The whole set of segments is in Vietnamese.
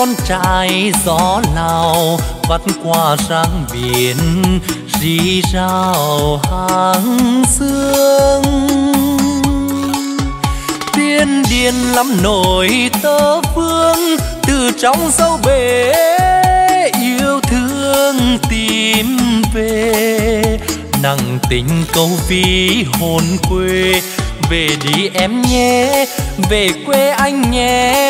con trai gió Lào vắt qua răng biển rì rào hàng xương. Tiên điên lắm nổi tơ vương từ trong sâu bể yêu thương tìm về, nặng tình câu ví hồn quê. Về đi em nhé, về quê anh nhé,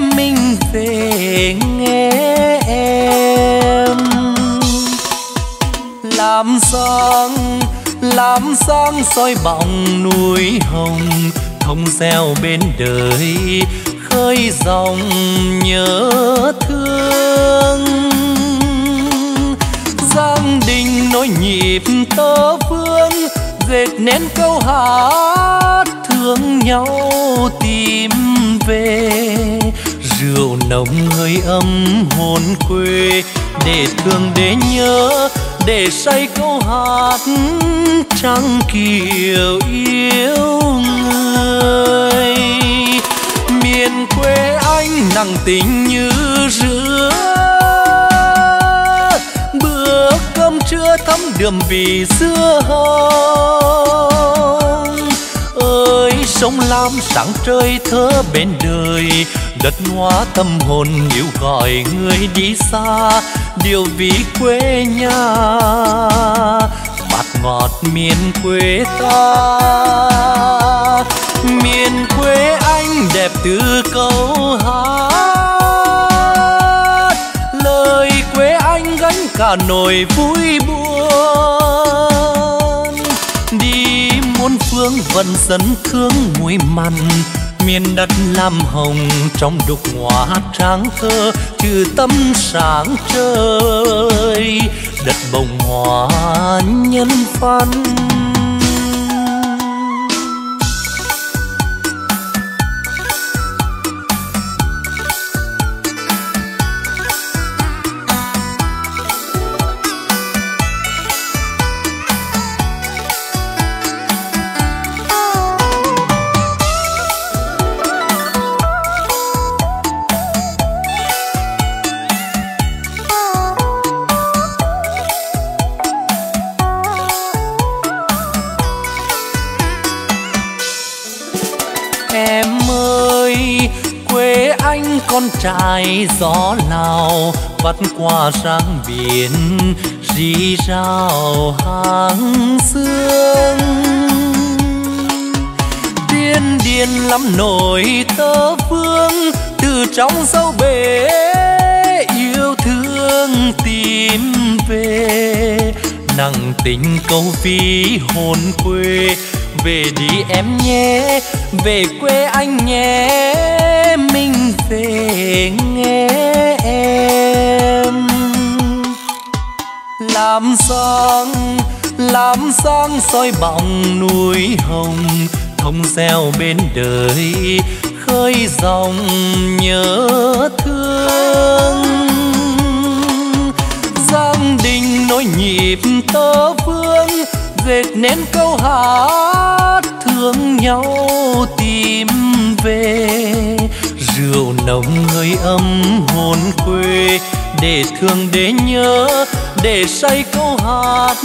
mình về nghe em. Làm giang soi bọng núi hồng, thông reo bên đời, khơi dòng nhớ thương. Giang đình nối nhịp tơ vương, dệt nên câu hát thương nhau tìm về. Rượu nồng hơi ấm hồn quê, để thương để nhớ, để say câu hát trăng kiều yêu người. Miền quê anh nặng tình như rứa, bữa cơm trưa thấm đượm vì xưa hồng. Ơi sông Lam sáng trời thơ bên đời, đất hoa tâm hồn níu gọi người đi xa. Điều vì quê nhà bát ngọt miền quê ta. Miền quê anh đẹp từ câu hát, lời quê anh gánh cả nỗi vui buồn. Đi muôn phương vẫn dân thương muối mặn, miền đất lam hồng trong đục hoa tráng thơ trừ tâm sáng trời, đất bồng hoa nhân văn. Con trai gió Lào vắt qua răng biển rì rào hàng xương. Tiên điên lắm nổi tơ vương từ trong sâu bể yêu thương tìm về, nặng tình câu ví hồn quê. Về đi em nhé, về quê anh nhé, mình về nghe em. Làm giang soi bọng núi hồng, thông reo bên đời, khơi dòng nhớ thương. Giang đình nối nhịp tơ vương, dệt nên câu hát thương nhau tìm về. Rượu nồng hơi ấm hồn quê, để thương để nhớ, để say câu hát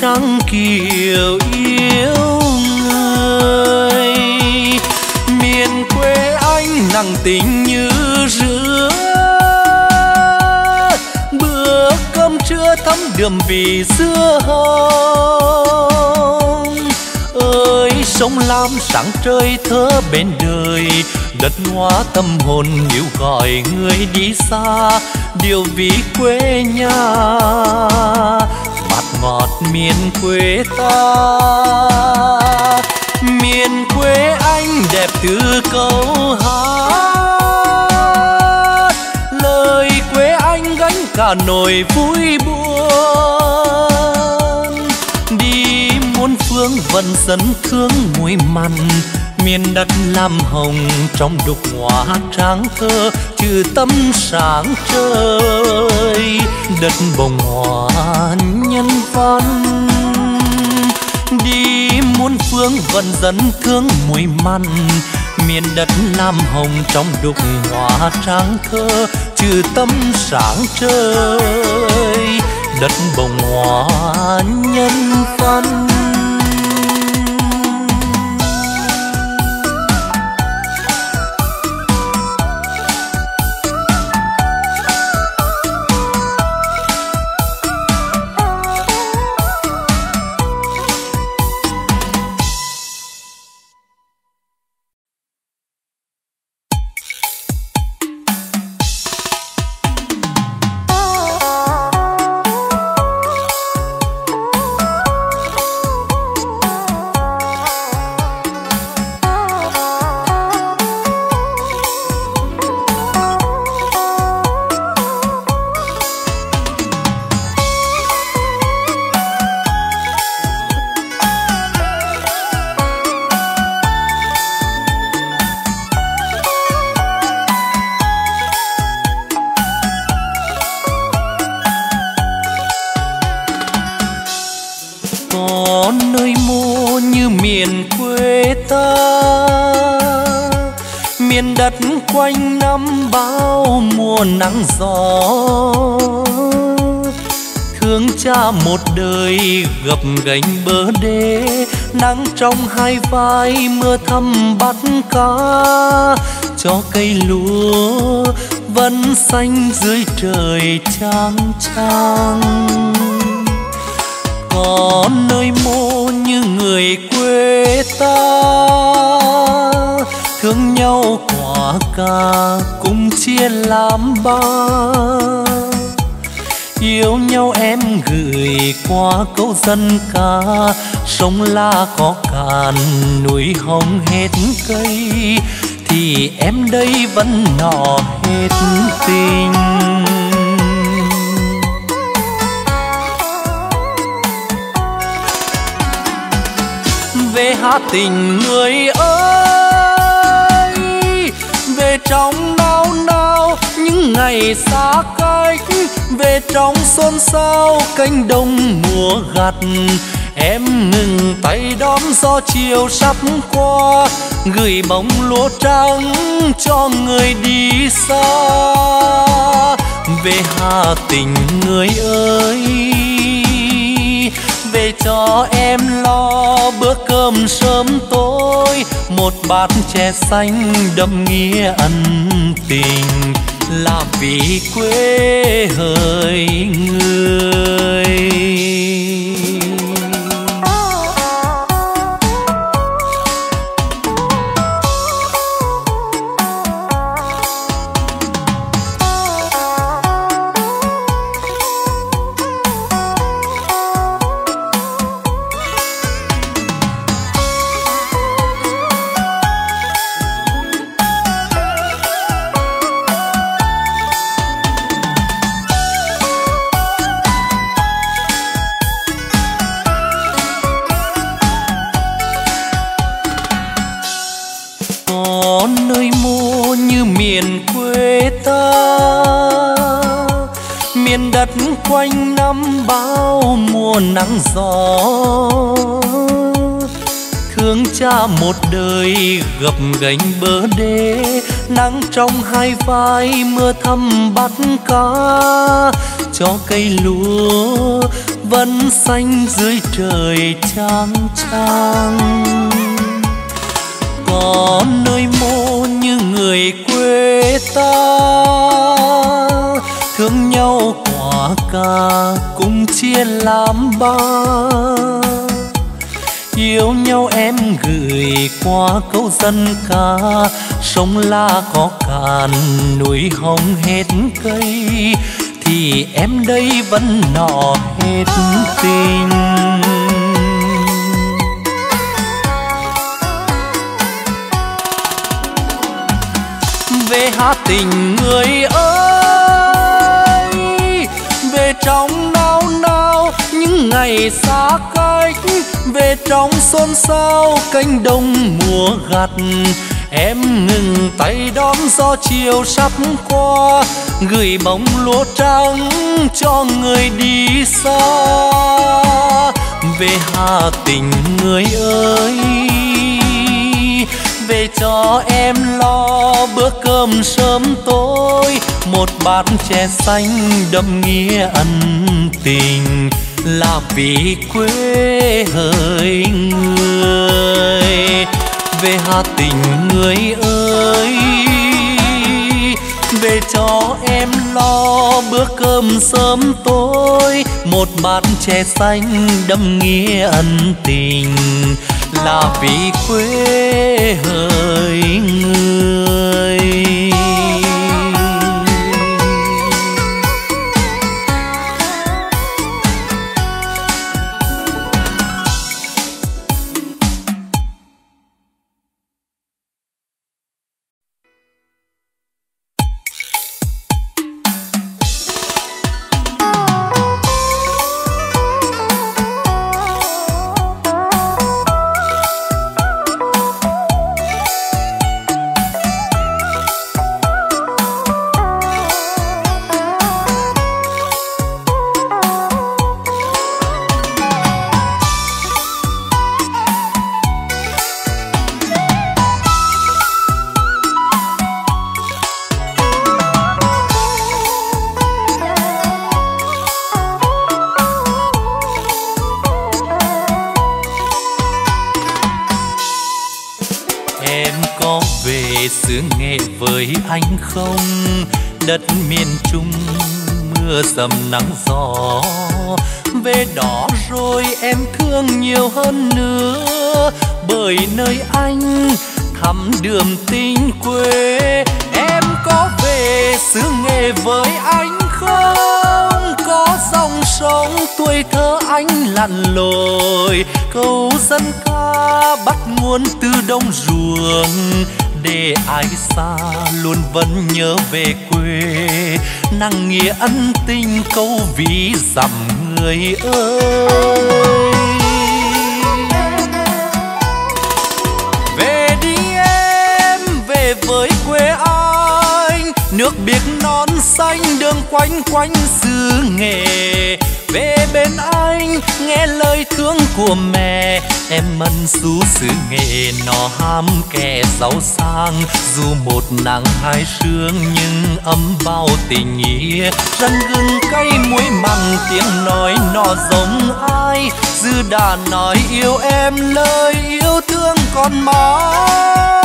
trăng kiều yêu người. Miền quê anh nặng tình như rứa, bữa cơm trưa thấm đượm vì xưa hồng. Ơi sông Lam sáng trời thơ bên đời, đất hoa tâm hồn níu gọi người đi xa. Điều vì quê nhà bát ngọt miền quê ta. Miền quê anh đẹp từ câu hát, lời quê anh gánh cả nỗi vui buồn. Đi muôn phương vẫn dân thương muối mặn, miền đất lam hồng trong đục hoa tráng thơ trừ tâm sáng trời, đất bồng hoa nhân văn. Đi muôn phương vẫn dân thương muối mặn, miền đất Nam Hồng trong đục hoa sáng thơ chư tâm sáng trời đất bồng hoa nhân văn. Quanh năm bao mùa nắng gió, thương cha một đời gập gánh bờ đê, nắng trong hai vai mưa thăm bắt cá, cho cây lúa vẫn xanh dưới trời trang trang. Có nơi mô như người quê ta, thương nhau quả cà cùng chia làm ba, yêu nhau em gửi qua câu dân ca. Sông La có cạn núi hồng hết cây, thì em đây vẫn nọ hết tình. Về Hà Tĩnh người ơi, về trong nao nao những ngày xa cách, về trong xôn xao cánh đồng mùa gặt. Em ngừng tay đón gió chiều sắp qua, gửi bóng lúa trắng cho người đi xa. Về Hà Tĩnh người ơi, về cho em lo bữa cơm sớm tối, một bát chè xanh đậm nghĩa ân tình, là vì quê hỡi người. Quanh năm bao mùa nắng gió, thương cha một đời gập gánh bờ đê, nắng trong hai vai mưa thăm bắt cá, cho cây lúa vẫn xanh dưới trời trang trang. Có nơi mô như người quê ta, thương nhau quả cà cùng chia làm ba, yêu nhau em gửi qua câu dân ca. Sông La có cạn núi hồng hết cây, thì em đây vẫn nọ hết tình. Về Hà Tĩnh người ơi, về trong nao nao những ngày xa cách, về trong xôn xao cánh đồng mùa gặt. Em ngừng tay đón gió chiều sắp qua, gửi bóng lúa trắng cho người đi xa. Về Hà Tĩnh người ơi, về cho em lo bữa cơm sớm tối, một bát chè xanh đậm nghĩa ân tình là vì quê hỡi người. Về Hà Tĩnh người ơi, về cho em lo bữa cơm sớm tối, một bát chè xanh đậm nghĩa ân tình là vì quê hỡi người. Không đất miền Trung mưa dầm nắng gió, về đó rồi em thương nhiều hơn nữa, bởi nơi anh thắm đượm tình quê. Em có về xứ Nghệ với anh không? Có dòng sông tuổi thơ anh lặn lội, câu dân ca bắt nguồn từ đồng ruộng, để ai xa luôn vẫn nhớ về quê, nặng nghĩa ân tình câu ví dặm người ơi. Về đi em, về với quê anh, nước biếc non xanh đường quanh quanh xứ Nghệ. Về bên anh nghe lời thương của mẹ, em mân xú xứ Nghệ nó ham kẻ giàu sang, dù một nắng hai sương nhưng ấm bao tình nghĩa. Răng gừng cay muối mặn tiếng nói nó giống ai, dư đã nói yêu em lời yêu thương còn mãi.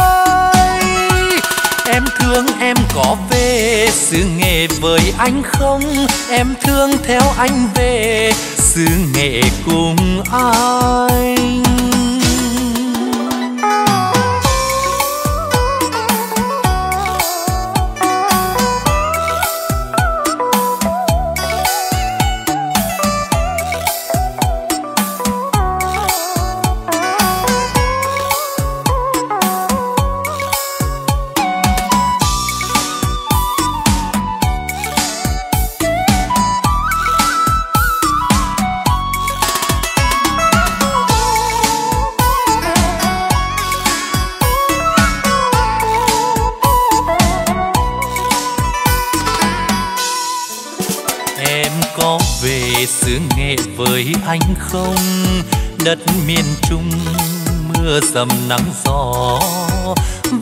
Em thương em có về xứ Nghệ với anh không? Em thương theo anh về xứ Nghệ cùng anh. Với anh không đất miền Trung mưa dầm nắng gió,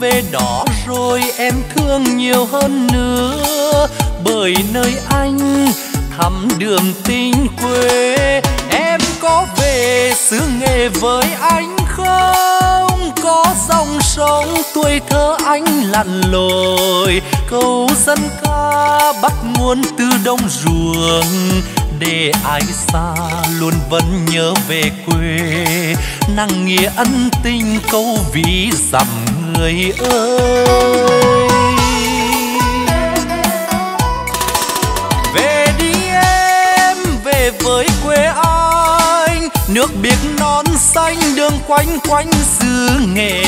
về đó rồi em thương nhiều hơn nữa, bởi nơi anh thắm đượm tình quê. Em có về xứ Nghệ với anh không? Có dòng sông tuổi thơ anh lặn lội, câu dân ca bắt nguồn từ đồng ruộng, để ai xa luôn vẫn nhớ về quê, nặng nghĩa ân tình câu ví dặm người ơi. Về đi em, về với quê anh, nước biếc non xanh đường quanh quanh xứ Nghệ.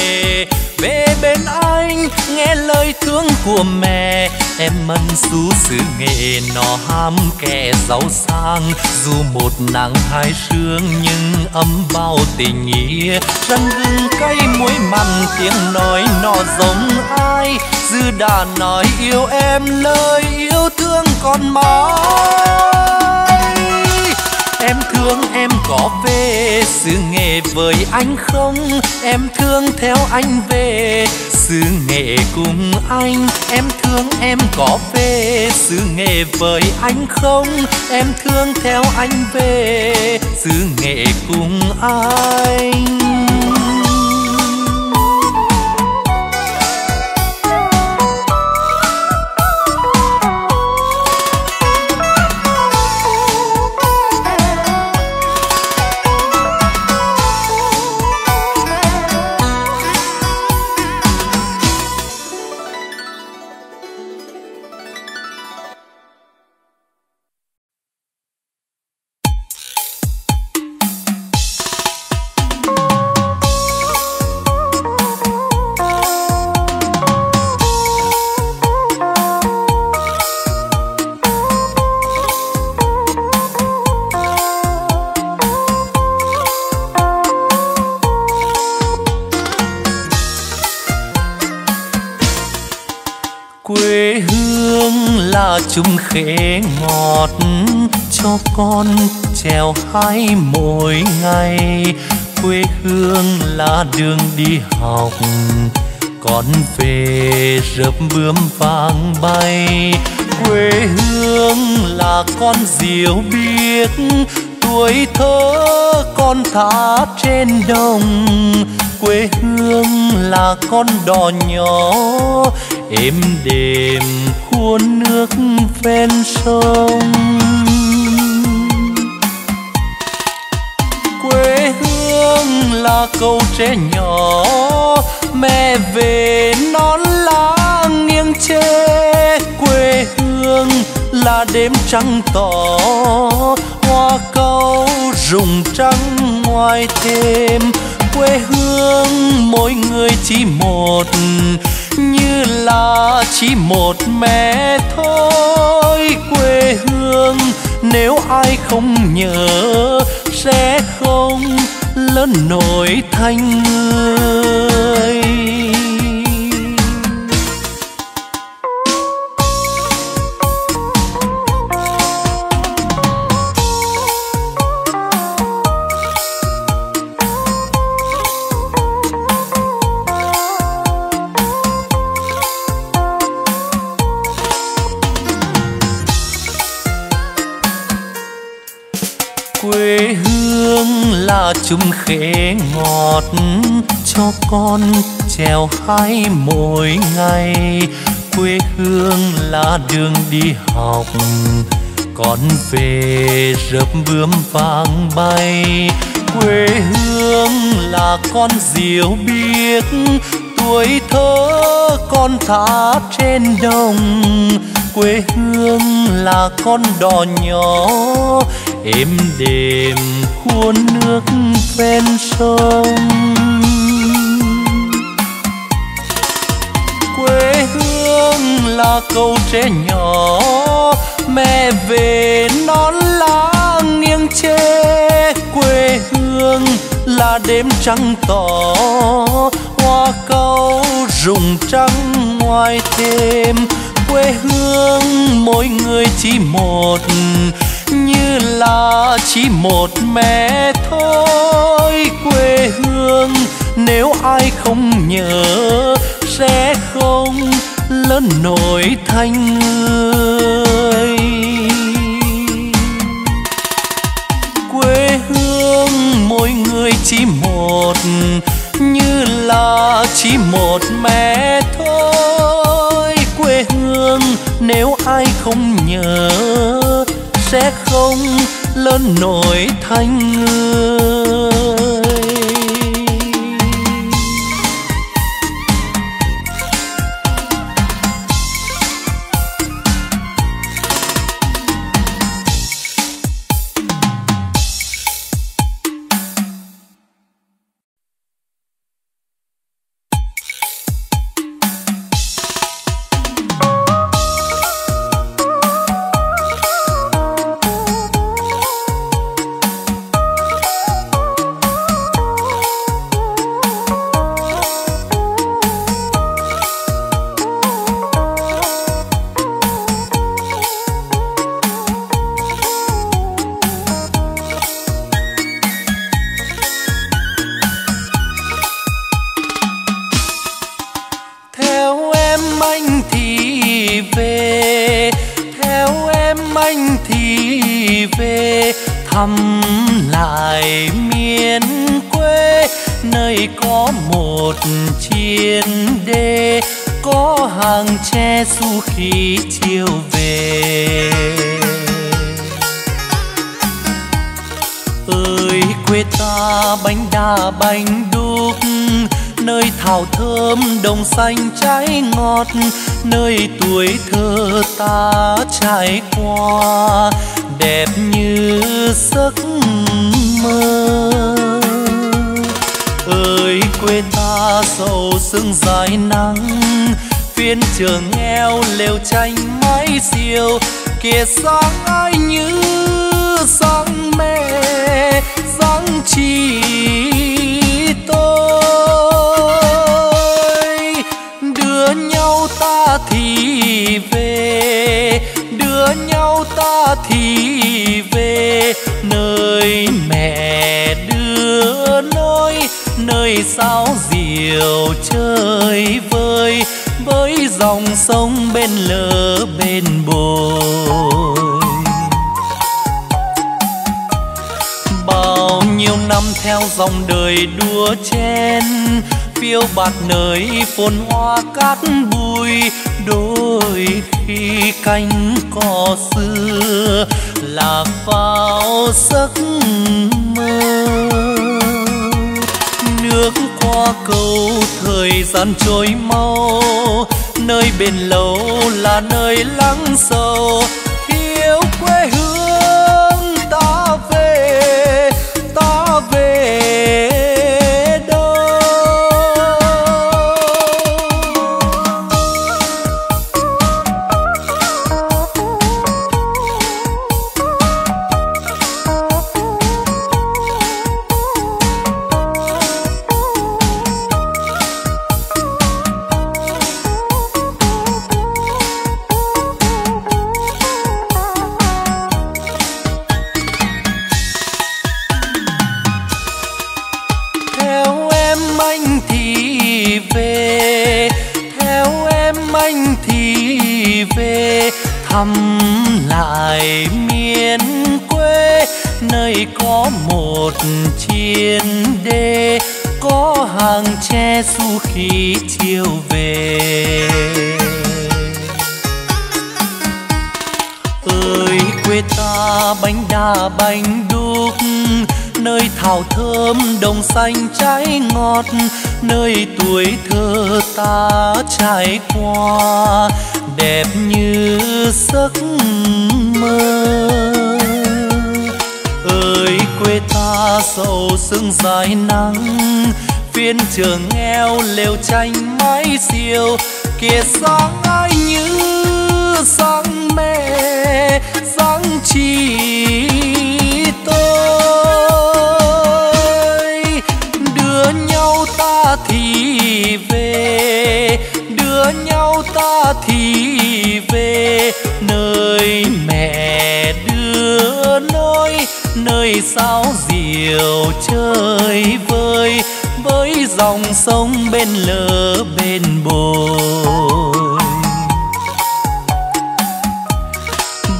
Về bên anh nghe lời thương của mẹ, em mân xú xứ Nghệ nó ham kẻ giàu sang, dù một nắng hai sương nhưng ấm bao tình nghĩa. Răng gừng cay muối mặn tiếng nói nó giống ai, dư đã nói yêu em lời yêu thương còn mãi. Em thương em có về xứ Nghệ với anh không? Em thương theo anh về xứ Nghệ cùng anh. Em thương em có về xứ Nghệ với anh không? Em thương theo anh về xứ Nghệ cùng anh. Chung khế ngọt cho con trèo hái mỗi ngày, quê hương là đường đi học, con về rợp bướm vàng bay. Quê hương là con diều biếc, tuổi thơ con thả trên đồng. Quê hương là con đò nhỏ êm đềm cuốn nước ven sông. Quê hương là câu trẻ nhỏ mẹ về non lá nghiêng che. Quê hương là đêm trăng tỏ hoa cau rụng trắng ngoài thềm. Quê hương mỗi người chỉ một, như là chỉ một mẹ thôi. Quê hương nếu ai không nhớ sẽ không lớn nổi thành người. Chung khế ngọt cho con trèo hái mỗi ngày, quê hương là đường đi học, con về rợp bướm vàng bay. Quê hương là con diều biếc, tuổi thơ con thả trên đồng. Quê hương là con đò nhỏ êm đềm cuốn nước ven sông. Quê hương là câu trẻ nhỏ mẹ về non lá nghiêng che. Quê hương là đêm trăng tỏ hoa cau rụng trắng ngoài thềm. Quê hương mỗi người chỉ một, như là chỉ một mẹ thôi. Quê hương nếu ai không nhớ sẽ không lớn nổi thành người. Quê hương mỗi người chỉ một, như là chỉ một mẹ thôi. Quê hương nếu ai không nhớ sẽ không lớn nổi thành người. lại miền quê, nơi có một chiên đê, có hàng tre xu khí chiều về. Ơi quê ta bánh đa bánh đúc, nơi thảo thơm đồng xanh trái ngọt, nơi tuổi thơ ta trải qua đẹp như giấc mơ. Ơi quê ta sầu sương dài nắng, phiên trường nghèo lều tranh mái diều, kia sáng ai như sáng mê sáng chi tôi. Đưa nhau ta thì về, đưa nhau ta thì về, nơi mẹ đưa nơi, nơi sao diều chơi vơi với dòng sông bên lỡ bên bồi. Bao nhiêu năm theo dòng đời đua chen, phiêu bạt nơi phồn hoa cát bụi, đôi khi cánh cỏ xưa lạc vào giấc mơ. Nước qua cầu thời gian trôi mau, nơi bền lâu là nơi lắng sâu, thiếu quê hương ta về, ta về. Thăm lại miền quê, nơi có một chiên đê, có hàng tre xu khí chiều về. Ơi quê ta bánh đa bánh đúc, nơi thảo thơm đồng xanh trái ngọt, nơi tuổi thơ ta trải qua đẹp như giấc mơ. Ơi quê ta sầu sương dài nắng, phiên trường nghèo lều tranh mái diều, kia sáng ai như sáng mê sáng chi tôi. Đưa nhau ta thì về, đưa nhau ta thì về, nơi mẹ đưa nơi, nơi sao diều chơi vơi với dòng sông bên lỡ bên bồi.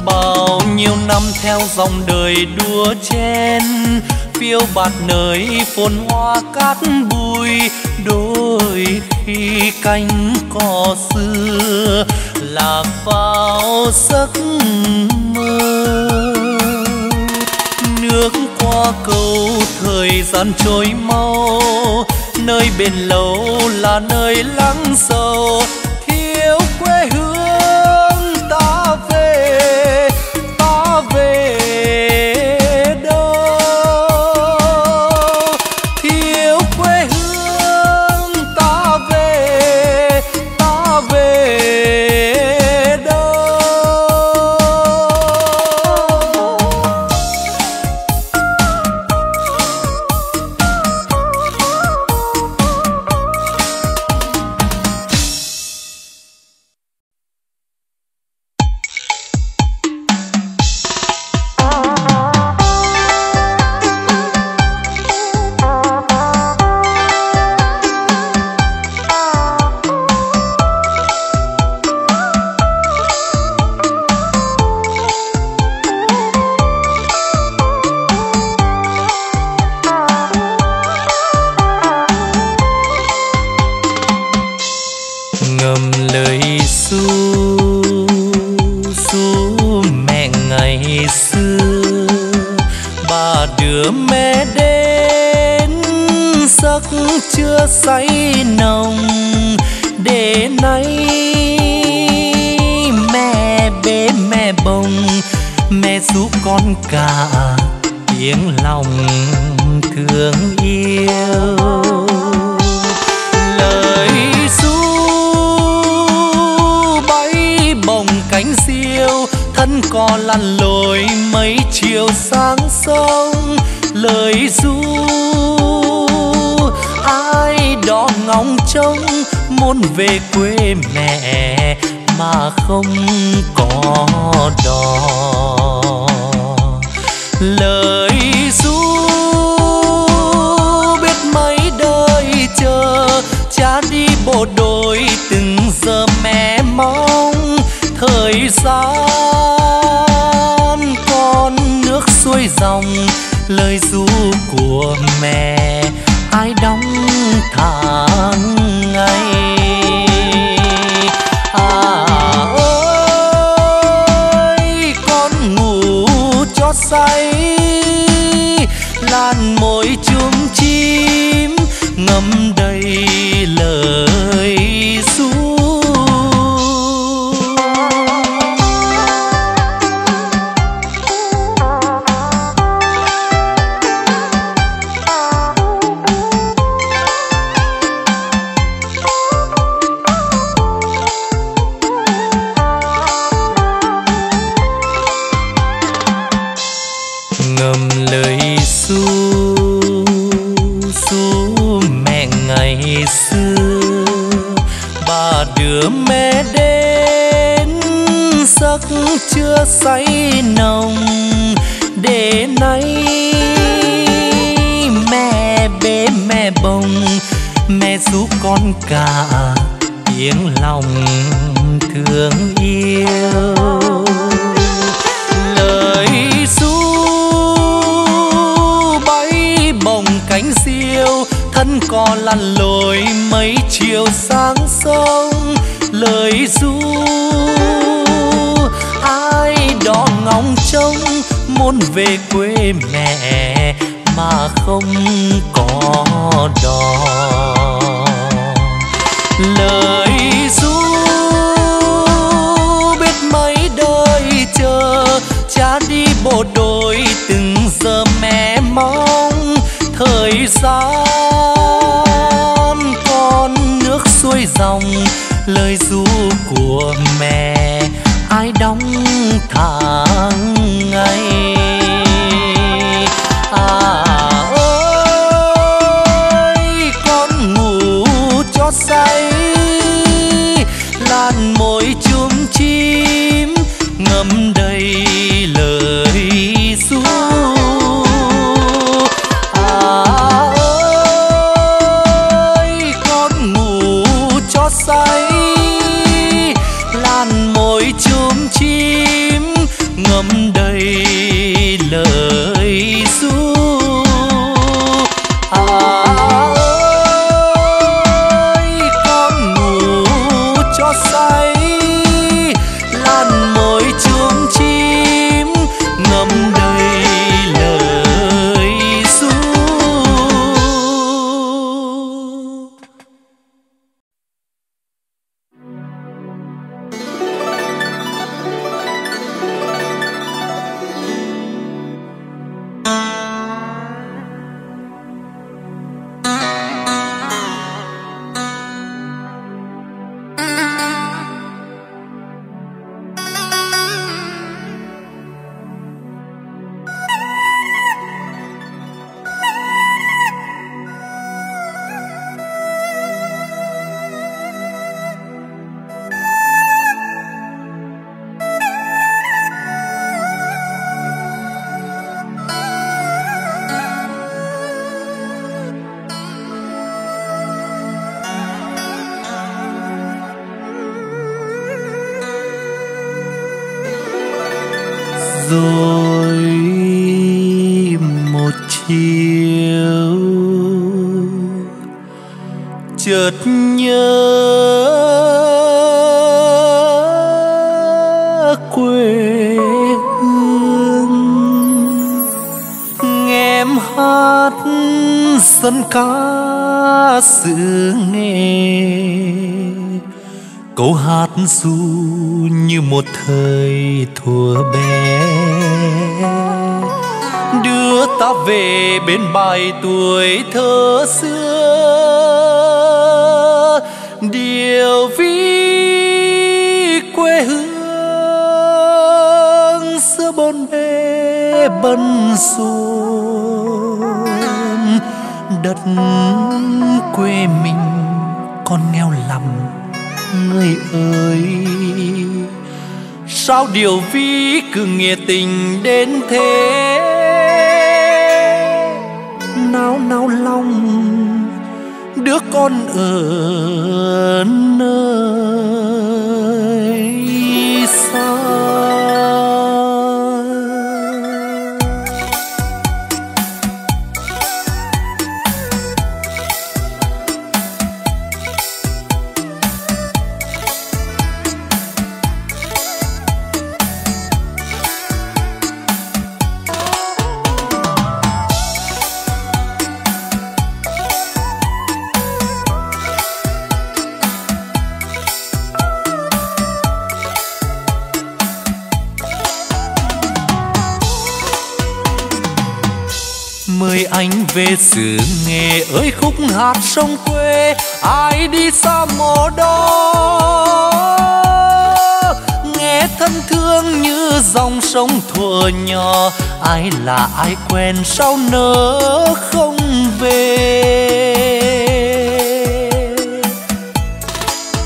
Bao nhiêu năm theo dòng đời đua chen, phiêu bạt nơi phồn hoa cát bụi, đôi khi cánh cỏ xưa lạc vào giấc mơ. Nước qua cầu thời gian trôi mau, nơi bền lâu là nơi lắng sâu, thiếu quê hương ta về, ta về. nhớ mẹ đến giấc chưa say nồng, để nay mẹ bế mẹ bồng, mẹ giúp con cả tiếng lòng thương yêu. Lời ru bay bồng cánh diêu, thân cò lăn lội mấy chiều sáng sông. Lời ru ai đó ngóng trông muốn về quê mẹ mà không có đò. Lời ru biết mấy đời chờ, cha đi bộ đội từng giờ mẹ mong. Thời gian con nước xuôi dòng, lời ru của mẹ ai đóng tháng ngày. À ơi con ngủ cho say, làn môi chuông chim ngâm đầy lời ru. Mẹ đến giấc chưa say nồng, để nay mẹ bế mẹ bồng, mẹ giúp con cả tiếng lòng thương yêu. Lời ru bay bồng cánh diêu, thân cò lăn lội mấy chiều sáng sông. Lời ru ai đó ngóng trông muốn về quê mẹ mà không có đò. Lời ru biết mấy đời chờ, cha đi bộ đội từng giờ mẹ mong. Thời gian con nước xuôi dòng, lời ru của mẹ ai đóng tháng ngày. À ơi con ngủ cho say, làn môi chuông chim ngâm đầy lời ru. À ơi con ngủ cho say, môi chuông chim ngâm đầy lời ru. À ơi con ngủ cho say, làn môi chuông chim ngâm đầy lời ru. hát dân ca sự nghề, câu hát ru như một thời thuở bé đưa ta về bên bài tuổi thơ xưa, điều ví quê hương xưa bốn bề bận rộn. Đất quê mình còn nghèo lắm người ơi, sao điều ví cứ nghĩa tình đến thế, nao nao lòng đứa con ở nơi xa. Anh về xứ nghề ơi khúc hát sông quê, ai đi xa mồ đó nghe thân thương như dòng sông thuở nhỏ. Ai là ai quen sao nỡ không về,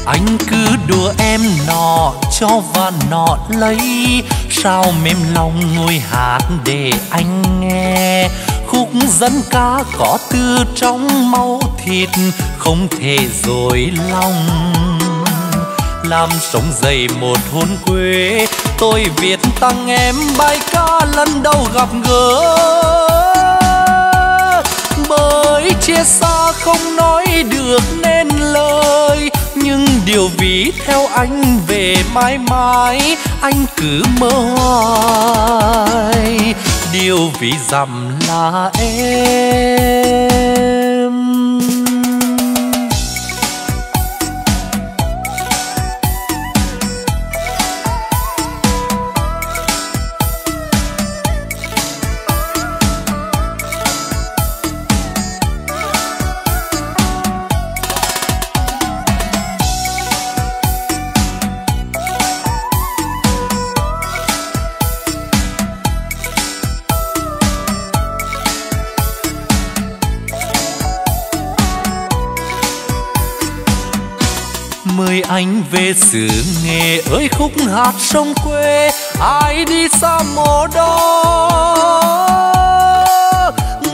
anh cứ đùa em nọ cho và nọ lấy, sao mềm lòng ngồi hát để anh nghe. Khúc dân ca có tư trong máu thịt không thể dối lòng, làm sống dậy một hồn quê. Tôi viết tặng em bài ca lần đầu gặp gỡ, bởi chia xa không nói được nên lời, nhưng điều ví theo anh về mãi mãi anh cứ mơ hoài. Điều vì dặm là em, mời anh về xứ nghề ơi khúc hát sông quê, ai đi xa mồ đó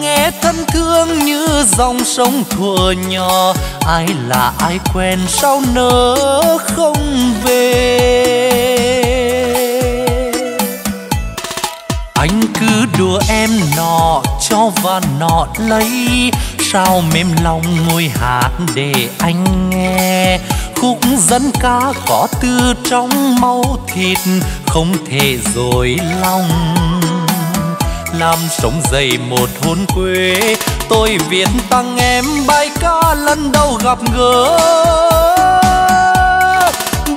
nghe thân thương như dòng sông thuở nhỏ. Ai là ai quen sao nỡ không về, anh cứ đùa em nọ cho và nọ lấy, sao mềm lòng ngồi hát để anh nghe. Khúc dân ca có tư trong máu thịt không thể dối lòng, làm sống dậy một hồn quê. Tôi viết tặng em bài ca lần đầu gặp gỡ,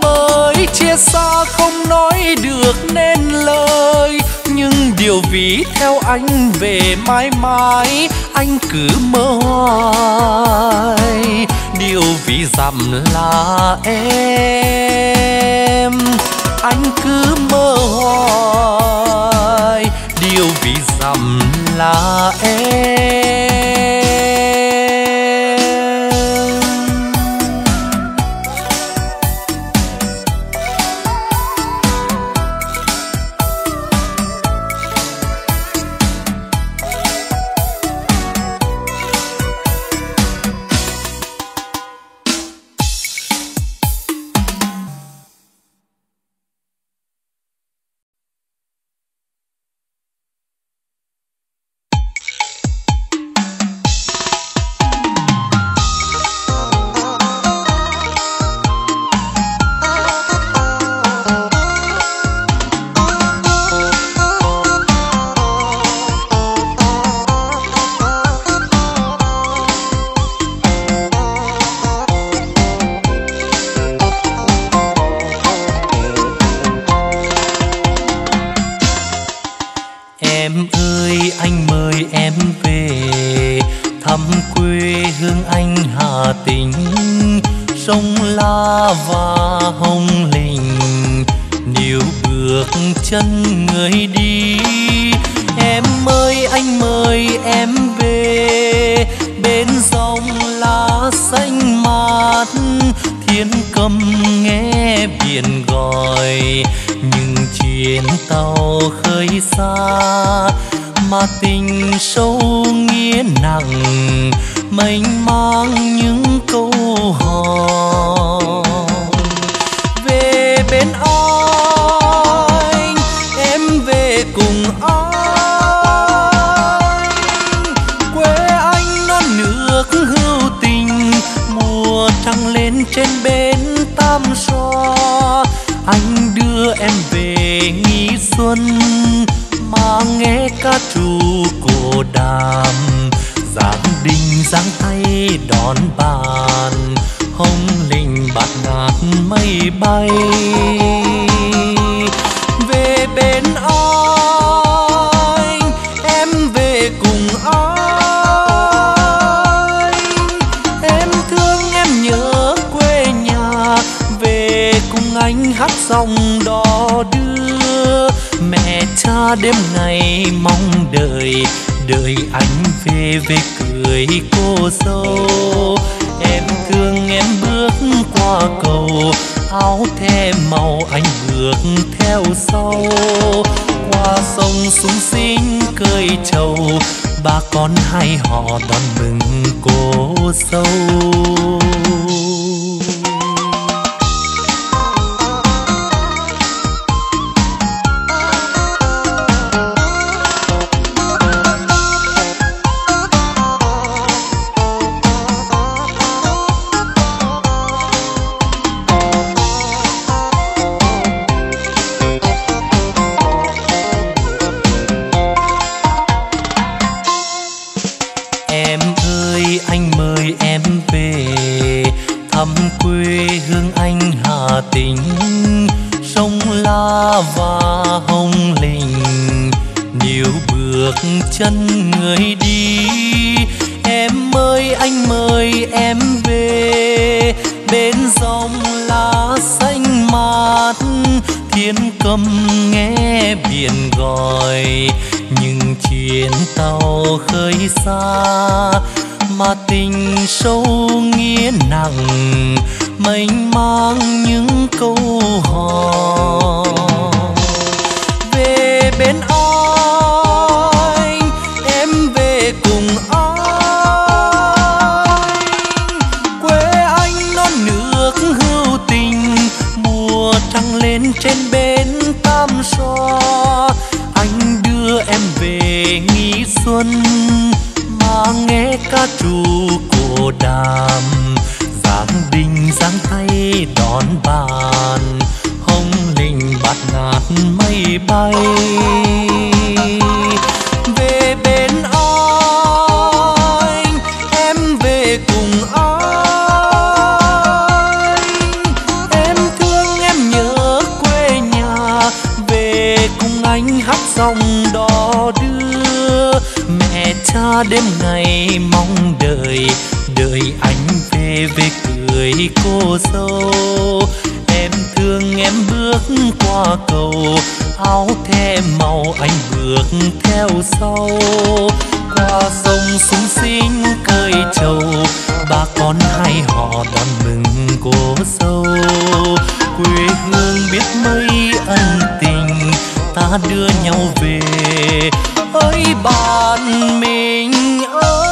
bởi chia xa không nói được nên lời, nhưng điều ví theo anh về mãi mãi anh cứ mơ hoài. Điều ví dặm là em, anh cứ mơ hoài. Điều ví dặm là em. em về thăm quê hương anh Hà Tĩnh, sông La và Hồng Lĩnh. Níu bước chân người đi, em ơi anh mời em về bên dòng lá xanh mát. Thiên cầm nghe biển gọi, nhưng chuyến tàu khơi xa mà tình sâu nghĩa nặng, mênh mang những câu hò. Về bên anh, em về cùng anh, quê anh non nước hữu tình. Mùa trăng lên trên bến Tam Xoa, anh đưa em về nghi xuân. Mà nghe ca trù cổ đàm, Giáng Đình giáng tay đón bàn, Hồng Lĩnh bạt ngàn mây bay. Về bên anh, em về cùng anh, em thương em nhớ quê nhà. Về cùng anh hát sông đò đưa, mẹ cha đêm ngày mong đợi, đợi anh về về cười cô dâu. Em thương em bước qua cầu, áo thề màu anh bước theo sau. Qua sông xuống xinh cơi trầu, bà con hai họ đón mừng cô dâu. Anh mời em về thăm quê hương anh Hà Tĩnh, sông La và Hồng Lĩnh. Níu bước chân người đi, em ơi anh mời em về bên dòng lá xanh mát. Thiên cầm nghe biển gọi, nhưng chuyến tàu khơi xa mà tình sâu nghĩa nặng, mênh mang những câu hò. Về bên anh, em về cùng anh, quê anh non nước hữu tình. Mùa trăng lên trên bến Tam Xoa, anh đưa em về nghi xuân. Nghe ca trù cổ đàm, Giáng Đình giáng tay đón bàn, Hồng Lĩnh bạt ngàn mây bay. Về bên anh, em về cùng anh, em thương em nhớ quê nhà. Về cùng anh hát sông đò đưa, mẹ cha đêm ngày mong đợi, đợi anh về về cười cô dâu. Em thương em bước qua cầu, áo thề màu anh bước theo sau. Qua sông xuống xinh cơi trầu, bà con hai họ đón mừng cô dâu. Quê hương biết mấy ân tình, ta đưa nhau về ơi bạn mình ơi.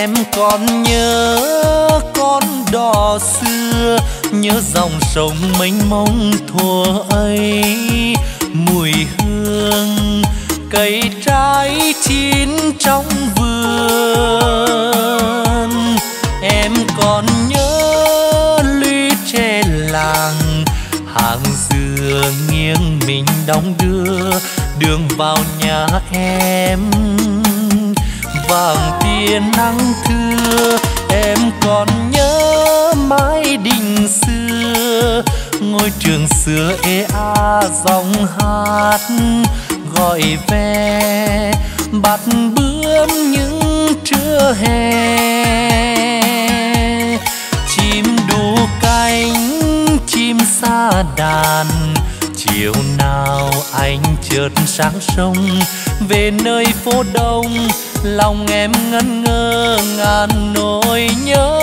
Em còn nhớ con đò xưa, nhớ dòng sông mênh mông thuở ấy, mùi hương cây trái chín trong vườn. Em còn nhớ lũy tre làng, hàng dừa nghiêng mình đong đưa, đường vào nhà em vàng tia nắng thưa. Em còn nhớ mái đình xưa, ngôi trường xưa ê a giọng hát gọi về bắt bướm những trưa hè. Chim đu cánh chim sa đàn, chiều nào anh chợt sáng sông về nơi phố đông, lòng em ngẩn ngơ ngàn nỗi nhớ.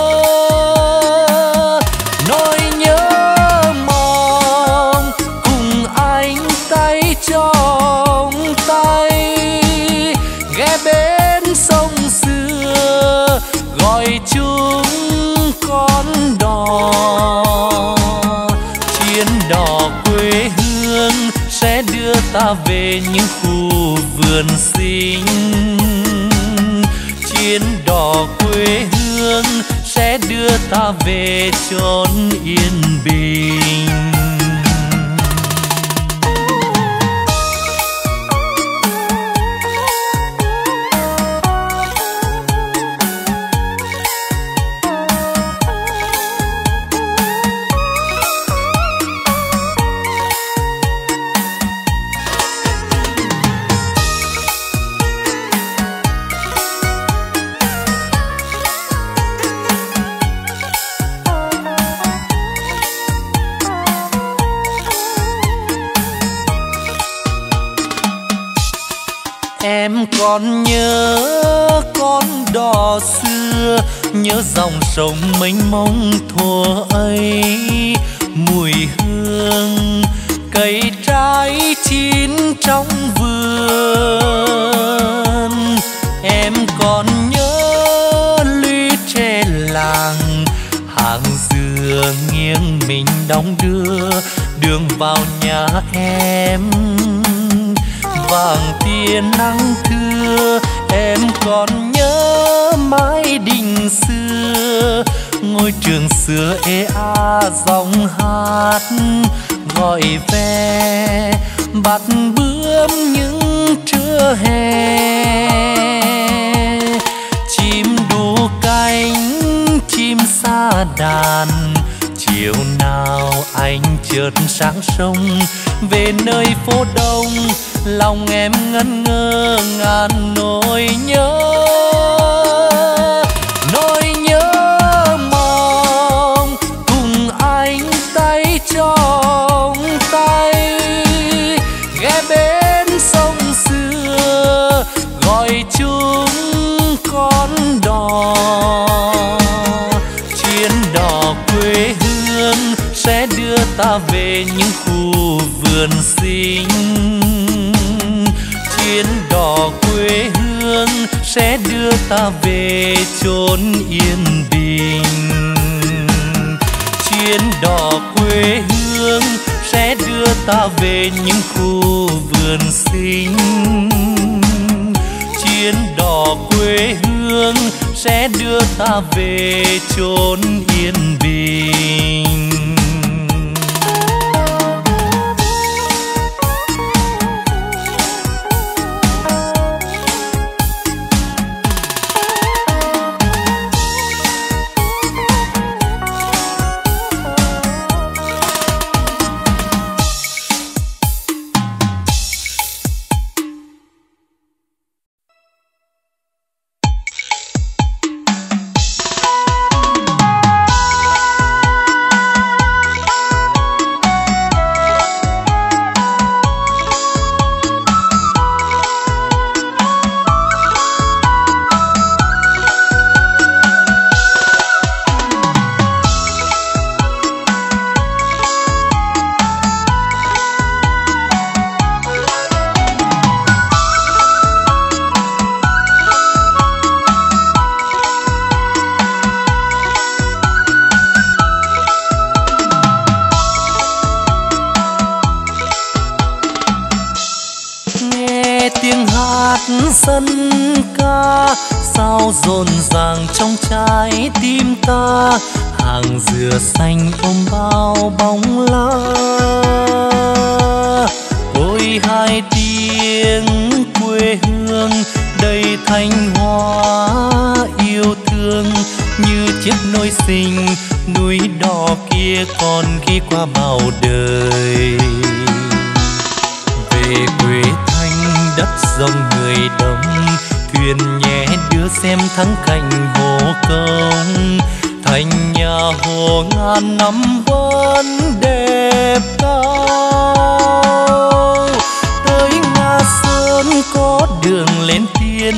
Nỗi nhớ mong cùng anh tay trong tay, ghé bên sông xưa gọi chúng con đò. Chuyến đò quê hương sẽ đưa ta về những khu vườn xinh. Chuyến đò quê hương sẽ đưa ta về chốn yên bình. Em còn nhớ con đò xưa, nhớ dòng sông mênh mông thuở ấy, mùi hương cây trái chín trong vườn. Em còn nhớ lũy tre làng, hàng dừa nghiêng mình đong đưa, đường vào nhà em vàng tia nắng thưa. Em còn nhớ mái đình xưa, ngôi trường xưa ê a giọng hát gọi về bắt bướm những trưa hè. Chim đu cánh chim sa đàn, chiều nào anh chợt sáng sông về nơi phố đông, lòng em ngẩn ngơ ngàn nỗi nhớ. Nỗi nhớ mong cùng anh tay trong tay, ghé bên sông xưa gọi chúng con đò. Chuyến đò quê hương sẽ đưa ta về những khu vườn xinh. Chuyến đò quê hương sẽ đưa ta về chốn yên bình. Chuyến đò quê hương sẽ đưa ta về những khu vườn xinh. Chuyến đò quê hương sẽ đưa ta về chốn yên bình. hát sân ca sao rộn ràng trong trái tim ta, hàng dừa xanh ôm bao bóng lá. Ôi hai tiếng quê hương đầy thanh hoa yêu thương, như chiếc nôi xinh núi đỏ kia còn ghi qua bao đời. Về quê Thanh đất rộng người đông, thuyền nhẹ đưa xem thắng cảnh hồ công. Thành nhà hồ ngàn năm vẫn đẹp cao, tới Nga Sơn có đường lên thiên.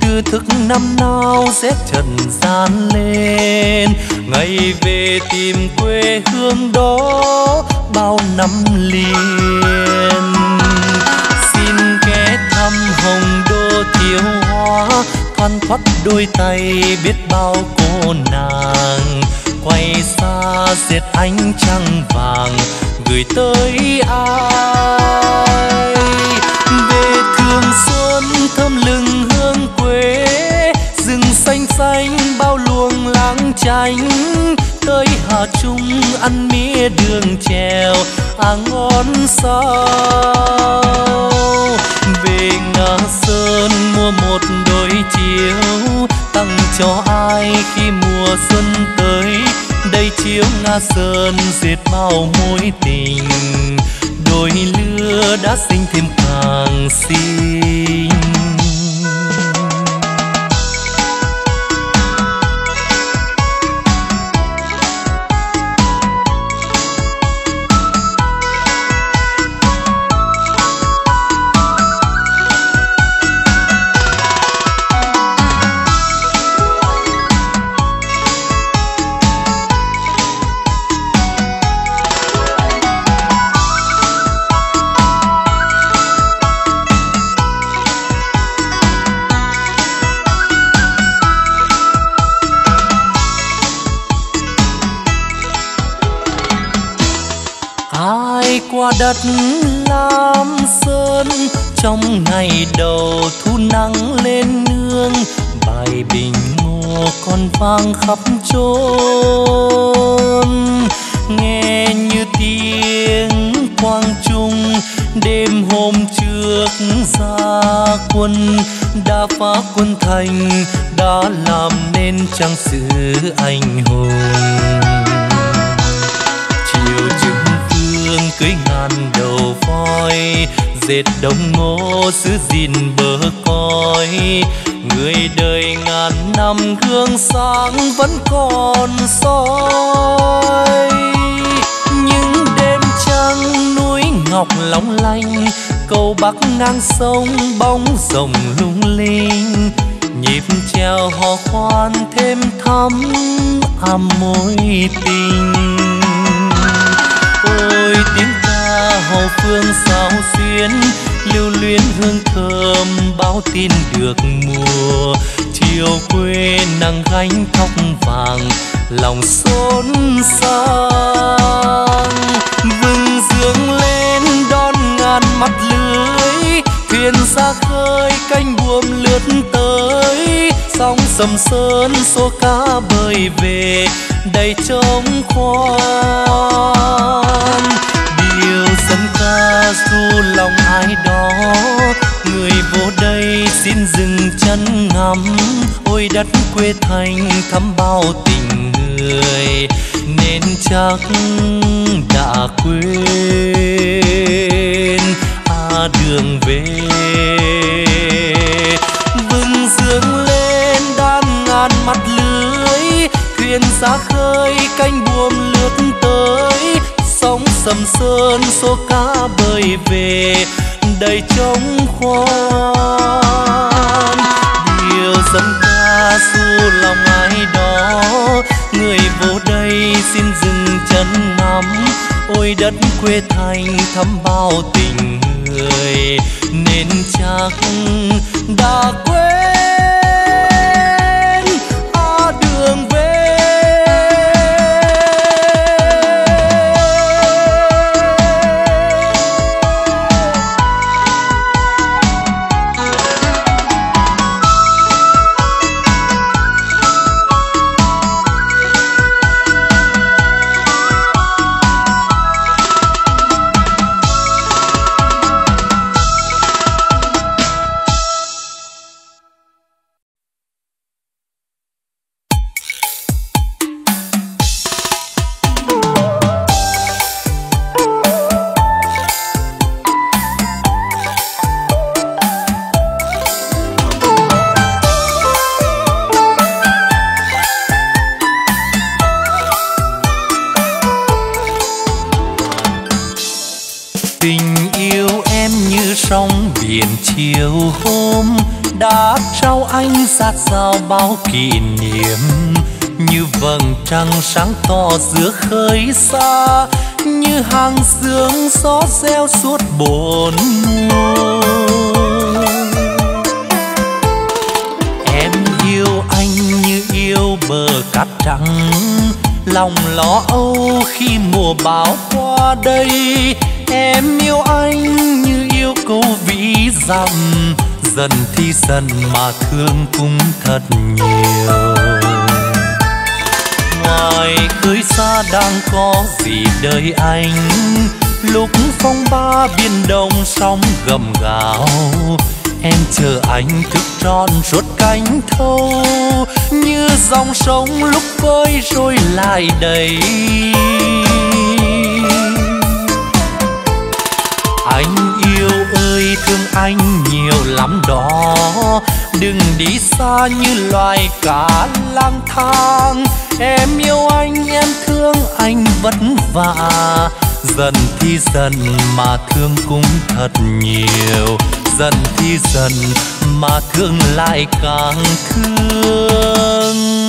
Tư thức năm nào sẽ trần gian lên, ngày về tìm quê hương đó bao năm liền. Xin ghé thăm Hồng Đô Thiêu Hóa, thoăn thoắt đôi tay biết bao cô nàng. Quay xa dệt ánh trăng vàng gửi tới ai? Về Thường Xuân thơm lừng hương quê, rừng xanh xanh bao luồng láng chánh. Tới Hà Trung ăn mía đường chèo à ngon sao. Về Nga Sơn mua một đôi chiếu, tặng cho ai khi mùa xuân tới. Đây chiếu Nga Sơn dệt bao mối tình, đôi lứa đã xinh thêm càng xinh. Đất Lam Sơn trong ngày đầu thu nắng lên nương, bài bình ngô còn vang khắp chốn. Nghe như tiếng quang trung đêm hôm trước ra quân, đã phá quân thành đã làm nên trang sử anh hùng. Cưới ngàn đầu voi dệt đồng ngô xứ gìn bờ cõi, người đời ngàn năm gương sáng vẫn còn soi. Những đêm trăng núi ngọc long lanh, cầu Bắc ngang sông bóng rồng lung linh. Nhịp treo hò khoan thêm thắm mối tình. Ôi tiếng ca hậu phương sao xuyến, lưu luyến hương thơm báo tin được mùa. Chiều quê nắng gánh tóc vàng lòng xốn sang, vừng dương lên đón ngàn mắt lưới. Thuyền ra khơi cánh buồm lướt tới, sóng sầm sơn số cá bơi về đầy trống khoan. Điều dân ca du lòng ai đó, người vô đây xin dừng chân ngắm. Ôi đất quê Thanh thắm bao tình người, nên chắc đã quên đường về. Vừng dương lên đan ngàn mắt lưới, thuyền ra khơi cánh buồm lướt tới, sóng sầm sơn số cá bơi về đầy trống khoan. Điều dân ca du lòng ai đó, người vô đây xin dừng chân ngắm. Ôi đất quê Thanh thắm bao tình, nên chắc đã quên đường về. ôm đã trao anh sát sao bao kỷ niệm, như vầng trăng sáng to giữa khơi xa, như hàng sương gió reo suốt bốn mùa. Em yêu anh như yêu bờ cát trắng, lòng lo âu khi mùa bão qua đây. Em yêu anh như yêu câu vĩ dặm, dần thì dần mà thương cũng thật nhiều. Ngoài cưới xa đang có gì đời anh, lúc phong ba biển đông sóng gầm gào. Em chờ anh thức tròn suốt cánh thâu, như dòng sông lúc vơi rồi lại đầy. Anh yêu ơi thương anh nhiều lắm đó, đừng đi xa như loài cá lang thang. Em yêu anh, em thương anh vất vả, dần thì dần mà thương cũng thật nhiều, dần thì dần mà thương lại càng thương.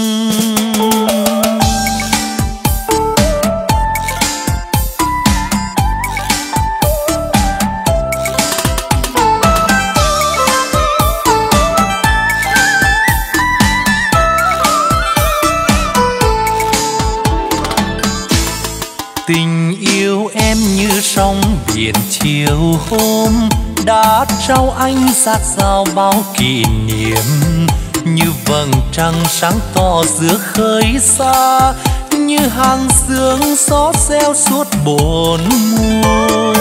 Tình yêu em như sóng biển chiều hôm đã trao anh sát sao bao kỷ niệm, như vầng trăng sáng to giữa khơi xa, như hàng sương gió reo suốt bốn mùa.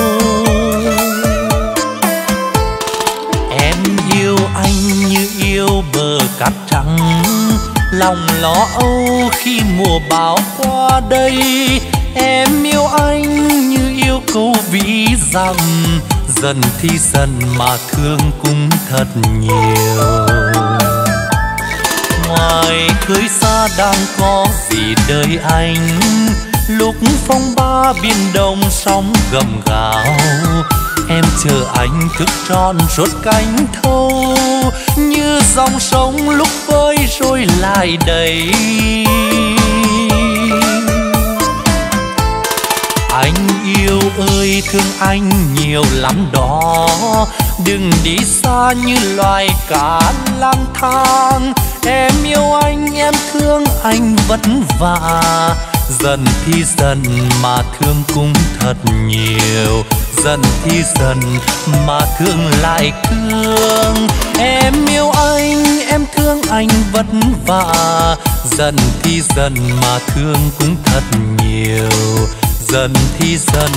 Em yêu anh như yêu bờ cát trắng, lòng lo âu khi mùa bão qua đây. Em yêu anh như yêu câu vĩ dặm, dần thì dần mà thương cũng thật nhiều. Ngoài khơi xa đang có gì đời anh, lúc phong ba biển đông sóng gầm gào. Em chờ anh thức tròn suốt cánh thâu, như dòng sông lúc vơi rồi lại đầy. Anh yêu ơi thương anh nhiều lắm đó, đừng đi xa như loài cá lang thang. Em yêu anh, em thương anh vất vả, dần thì dần mà thương cũng thật nhiều, dần thì dần mà thương lại thương. Em yêu anh, em thương anh vất vả, dần thì dần mà thương cũng thật nhiều, dần thì dần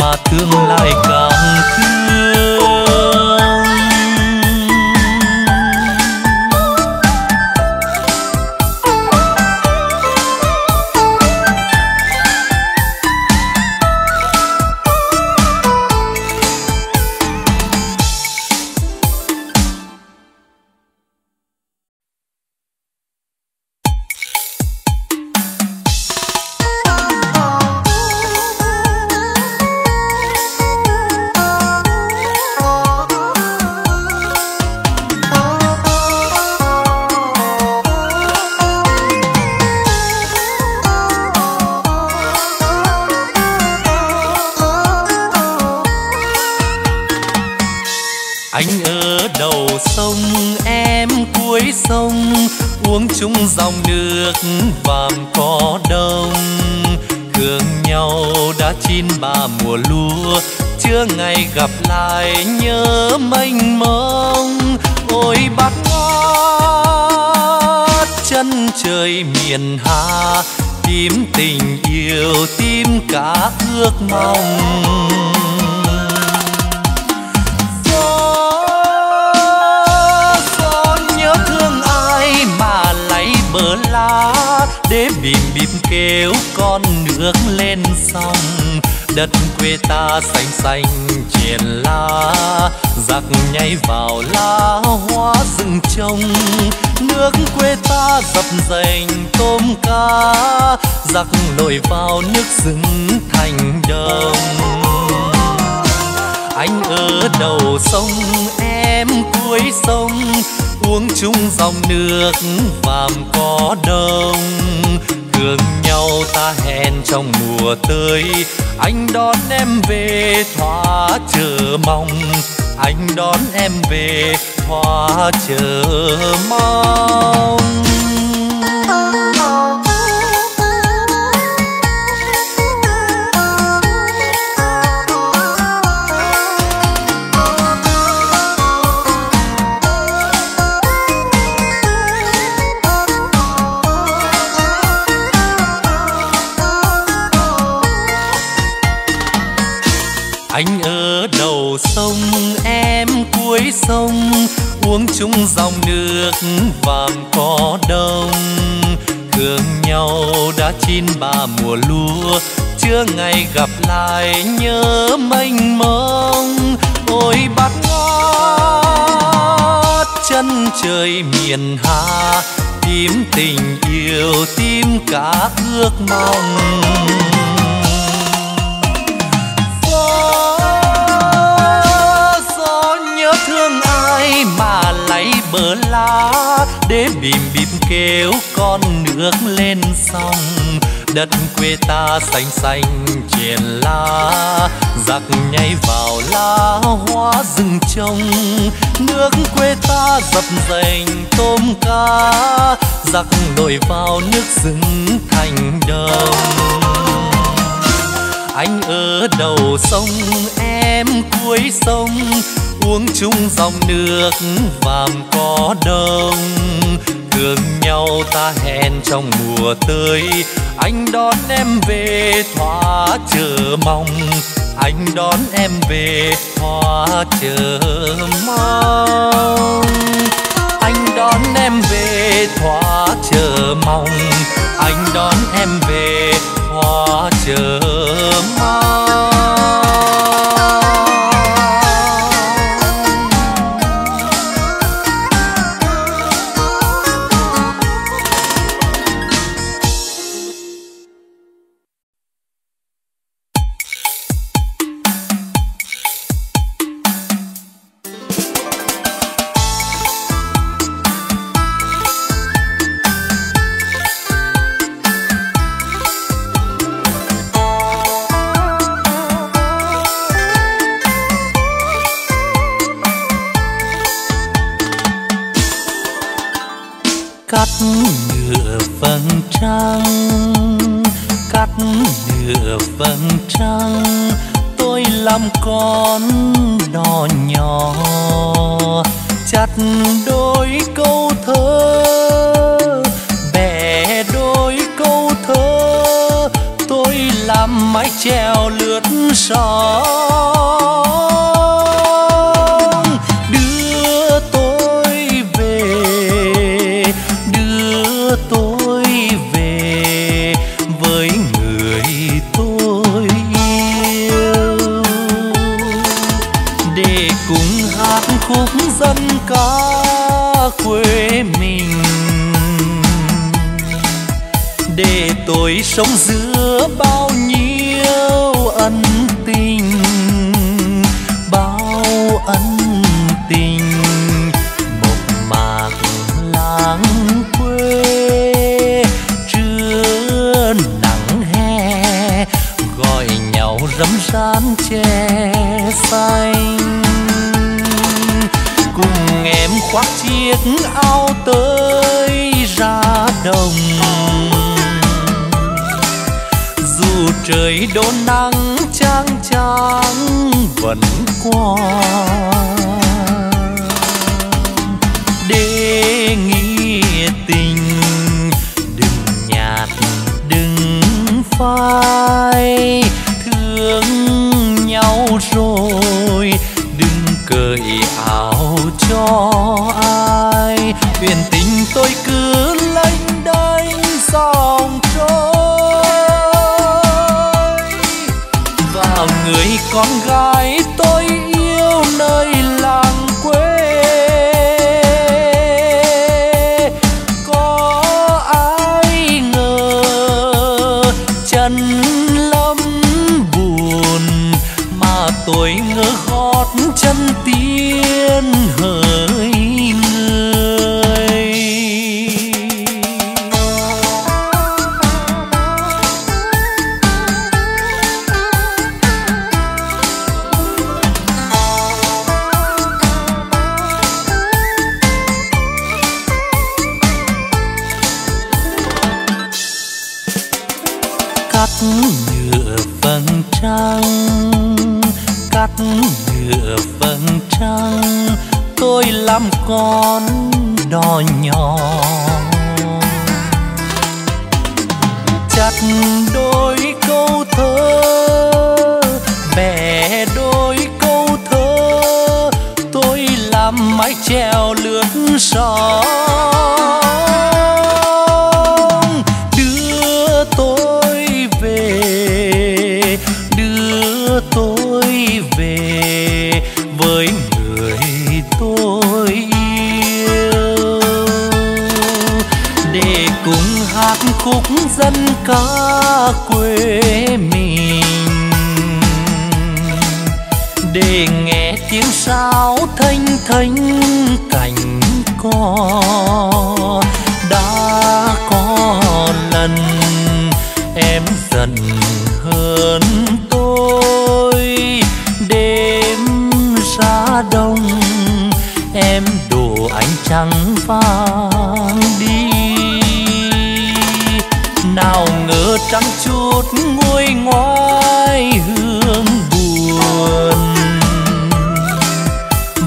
mà tương lai càng thương. Anh ở đầu sông, em cuối sông, uống chung dòng nước vàng có đông. Thương nhau đã chín ba mùa lúa, chưa ngày gặp lại nhớ mênh mông. Ôi bát ngát chân trời miền Hà, tìm tình yêu, tìm cả ước mong. Bờ lá để bìm bìm kêu con nước lên sông, đất quê ta xanh xanh triền lá, giặc nhảy vào lá hoa rừng trông. Nước quê ta dập dềnh tôm cá, giặc nổi vào nước rừng thành đồng. Anh ở đầu sông, em suối sông, uống chung dòng nước vàm cỏ đông. Thương nhau ta hẹn trong mùa tươi, anh đón em về thỏa chờ mong. Anh đón em về thỏa chờ mong. Anh ở đầu sông, em cuối sông, uống chung dòng nước vàm cỏ đông. Thương nhau đã chín ba mùa lúa, chưa ngày gặp lại nhớ mênh mông. Ôi bát ngát chân trời miền Hà, tìm tình yêu, tìm cả ước mong. Mà lấy bờ lá để bìm bìm kêu con nước lên sông. Đất quê ta xanh xanh chèn lá, giặc nhảy vào lá hoa rừng trông. Nước quê ta dập dềnh tôm cá, giặc nổi vào nước rừng thành đồng. Anh ở đầu sông, em cuối sông, uống chung dòng nước vàm cỏ đông. Thương nhau ta hẹn trong mùa tươi, anh đón em về thỏa chờ mong. Anh đón em về thỏa chờ mong. Anh đón em về thỏa chờ mong. Anh đón em về thỏa chờ mong. Cắt nửa vầng trăng, cắt nửa vầng trăng, tôi làm con đò nhỏ. Chặt đôi câu thơ, bẻ đôi câu thơ, tôi làm mái chèo lướt sóng. Đưa tôi về, tôi về với người tôi yêu, để cùng hát khúc dân ca quê mình, để tôi sống giữa bao nhiêu ân tình, bao ân tình mộc mạc lãng quê. Rấm rán che xanh, cùng em khoác chiếc áo tới ra đồng. Dù trời đổ nắng chang chang vẫn qua, để nghĩa tình đừng nhạt đừng phai. Thương nhau rồi đừng cởi áo cho ai, thuyền tình tôi cứ lênh đênh dòng trôi. Vào người con gái tôi yêu nơi đo nhỏ chặt đôi câu thơ bẻ đôi câu thơ tôi làm mái chèo lướt sóng đưa tôi về với người tôi yêu để cùng hát khúc dân ca quê mình để nghe tiếng sáo thanh thanh cành cỏ đã có lần em dần hơn tôi đêm ra đông em đổ ánh trăng vang đi nào ngờ trăng chút nguôi ngoai hương buồn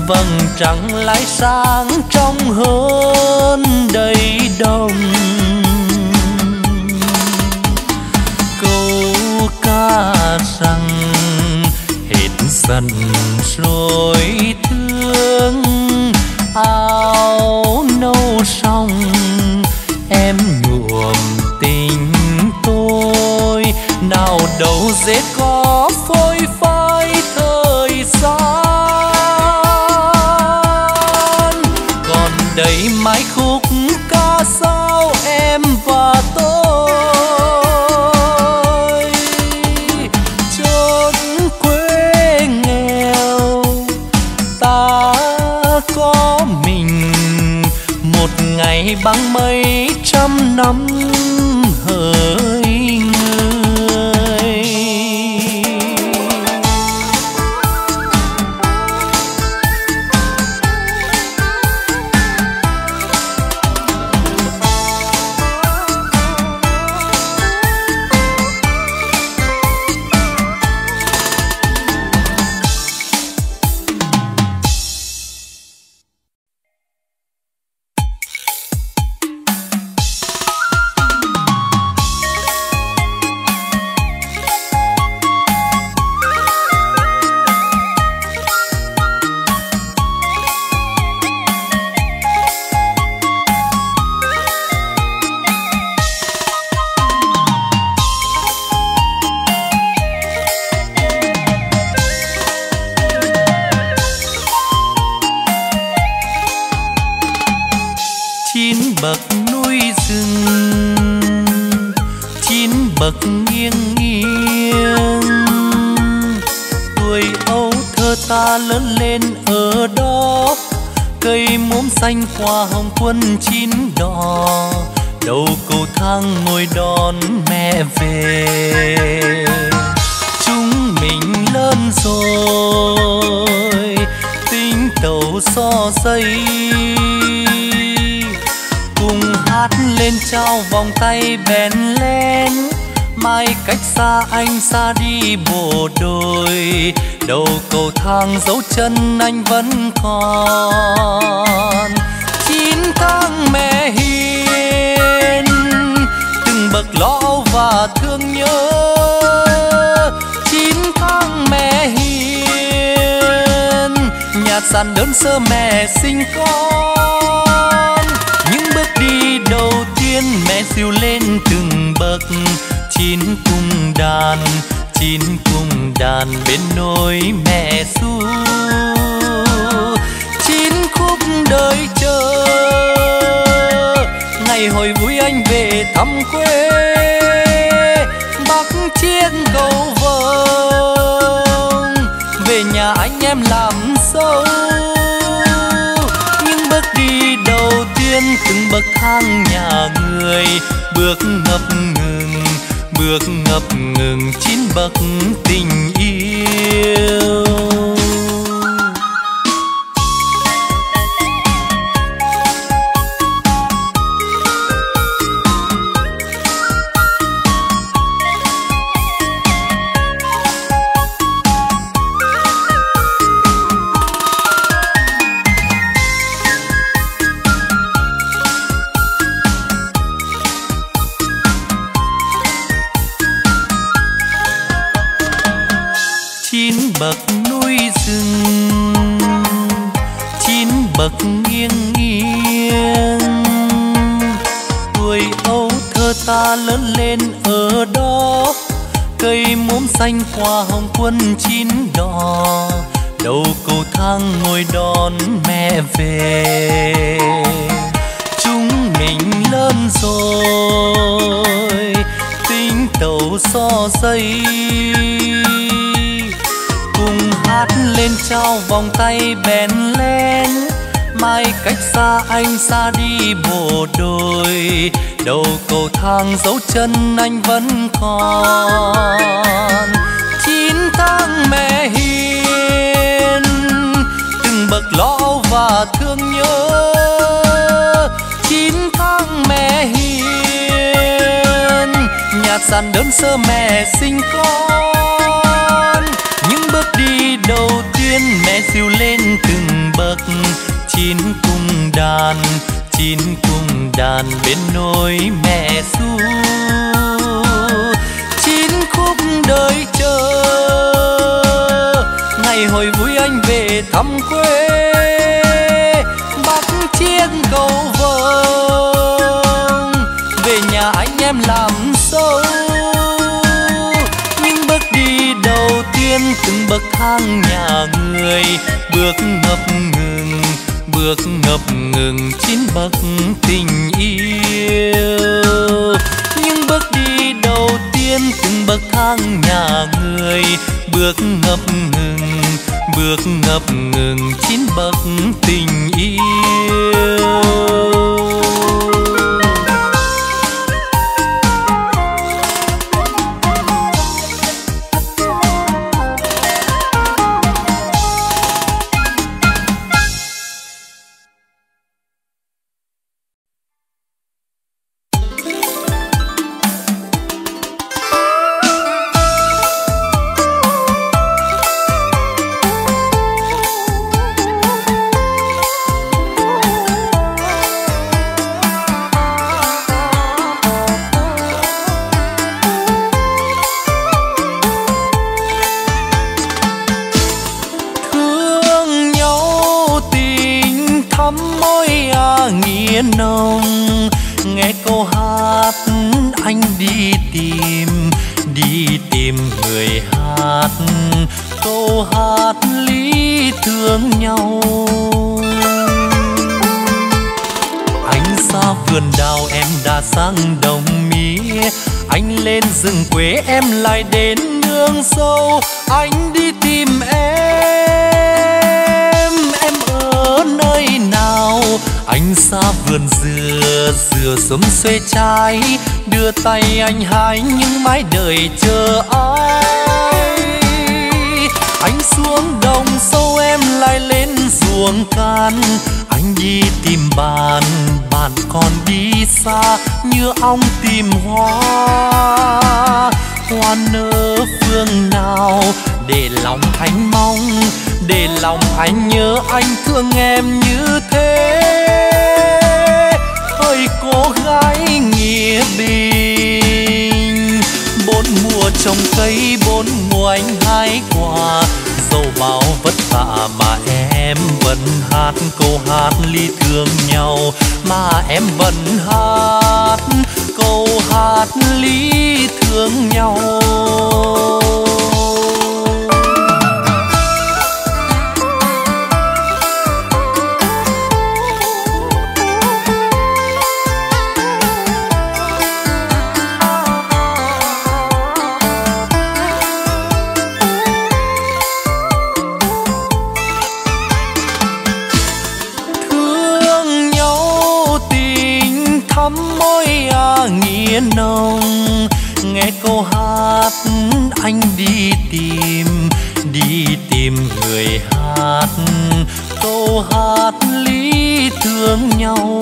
vầng trăng lại sáng trong hơn đầy đồng câu ca rằng hết dần rồi thương áo nâu xong em nhuộm tình tôi nào đâu dễ có phôi phai thời gian còn đây mãi khúc ca sao em và tôi chốn quê nghèo ta có mình một ngày bằng mấy trăm năm hỡi người hoa hồng quân chín đỏ đầu cầu thang ngồi đón mẹ về chúng mình lớn rồi tính tàu xo dây cùng hát lên trao vòng tay bèn lên mai cách xa anh xa đi bộ đôi đầu cầu thang dấu chân anh vẫn còn 9 tháng mẹ hiền từng bậc lo và thương nhớ 9 tháng mẹ hiền nhạt sàn đơn sơ mẹ sinh con những bước đi đầu tiên mẹ dìu lên từng bậc 9 cung đàn bên nôi mẹ ru 9 khúc đời chờ ngày hồi vui anh về thăm quê bắc chiếc cầu vồng về nhà anh em làm dâu những bước đi đầu tiên từng bậc thang nhà người bước ngập ngừng 9 bậc tình yêu yên. Tuổi ấu thơ ta lớn lên ở đó, cây muống xanh hoa hồng quân chín đỏ, đầu cầu thang ngồi đón mẹ về. Chúng mình lớn rồi, tính tàu xo dây, cùng hát lên trao vòng tay bèn lên. Mai cách xa anh xa đi bộ đôi, đầu cầu thang dấu chân anh vẫn còn. 9 tháng mẹ hiền, từng bậc lo và thương nhớ. 9 tháng mẹ hiền, nhạc sàn đơn sơ mẹ sinh con. Những bước đi đầu tiên mẹ dìu lên từng bậc. 9 cung đàn bên nôi mẹ ru. 9 khúc đời chờ ngày hồi vui anh về thăm quê. Bắc chiếc cầu vồng về nhà anh em làm dâu. Những bước đi đầu tiên từng bậc thang nhà người, bước ngập ngừng, bước ngập ngừng 9 bậc tình yêu. Những bước đi đầu tiên từng bậc thang nhà người, bước ngập ngừng 9 bậc tình yêu. Sớm xuê trái đưa tay anh hái những mái đời chờ ai. Anh xuống đồng sâu em lại lên ruộng can. Anh đi tìm bạn, bạn còn đi xa như ong tìm hoa. Hoa nở phương nào để lòng anh mong, để lòng anh nhớ anh thương em như thế. Ơi cô gái nghĩa bình, 4 mùa trồng cây, 4 mùa anh hái quả. Dẫu bao vất vả mà em vẫn hát câu hát ly thương nhau, mà em vẫn hát câu hát ly thương nhau. Nông nghe câu hát anh đi tìm người hát câu hát lý thương nhau.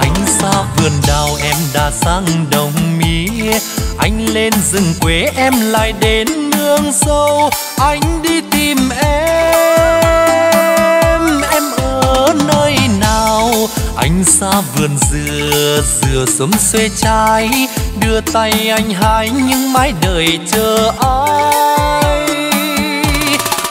Anh xa vườn đào em đã sang đồng mía, anh lên rừng quê em lại đến nương sâu. Anh đi tìm em ở nơi nào? Anh xa vườn dừa sớm xuê trái đưa tay anh hái những mái đời chờ ai.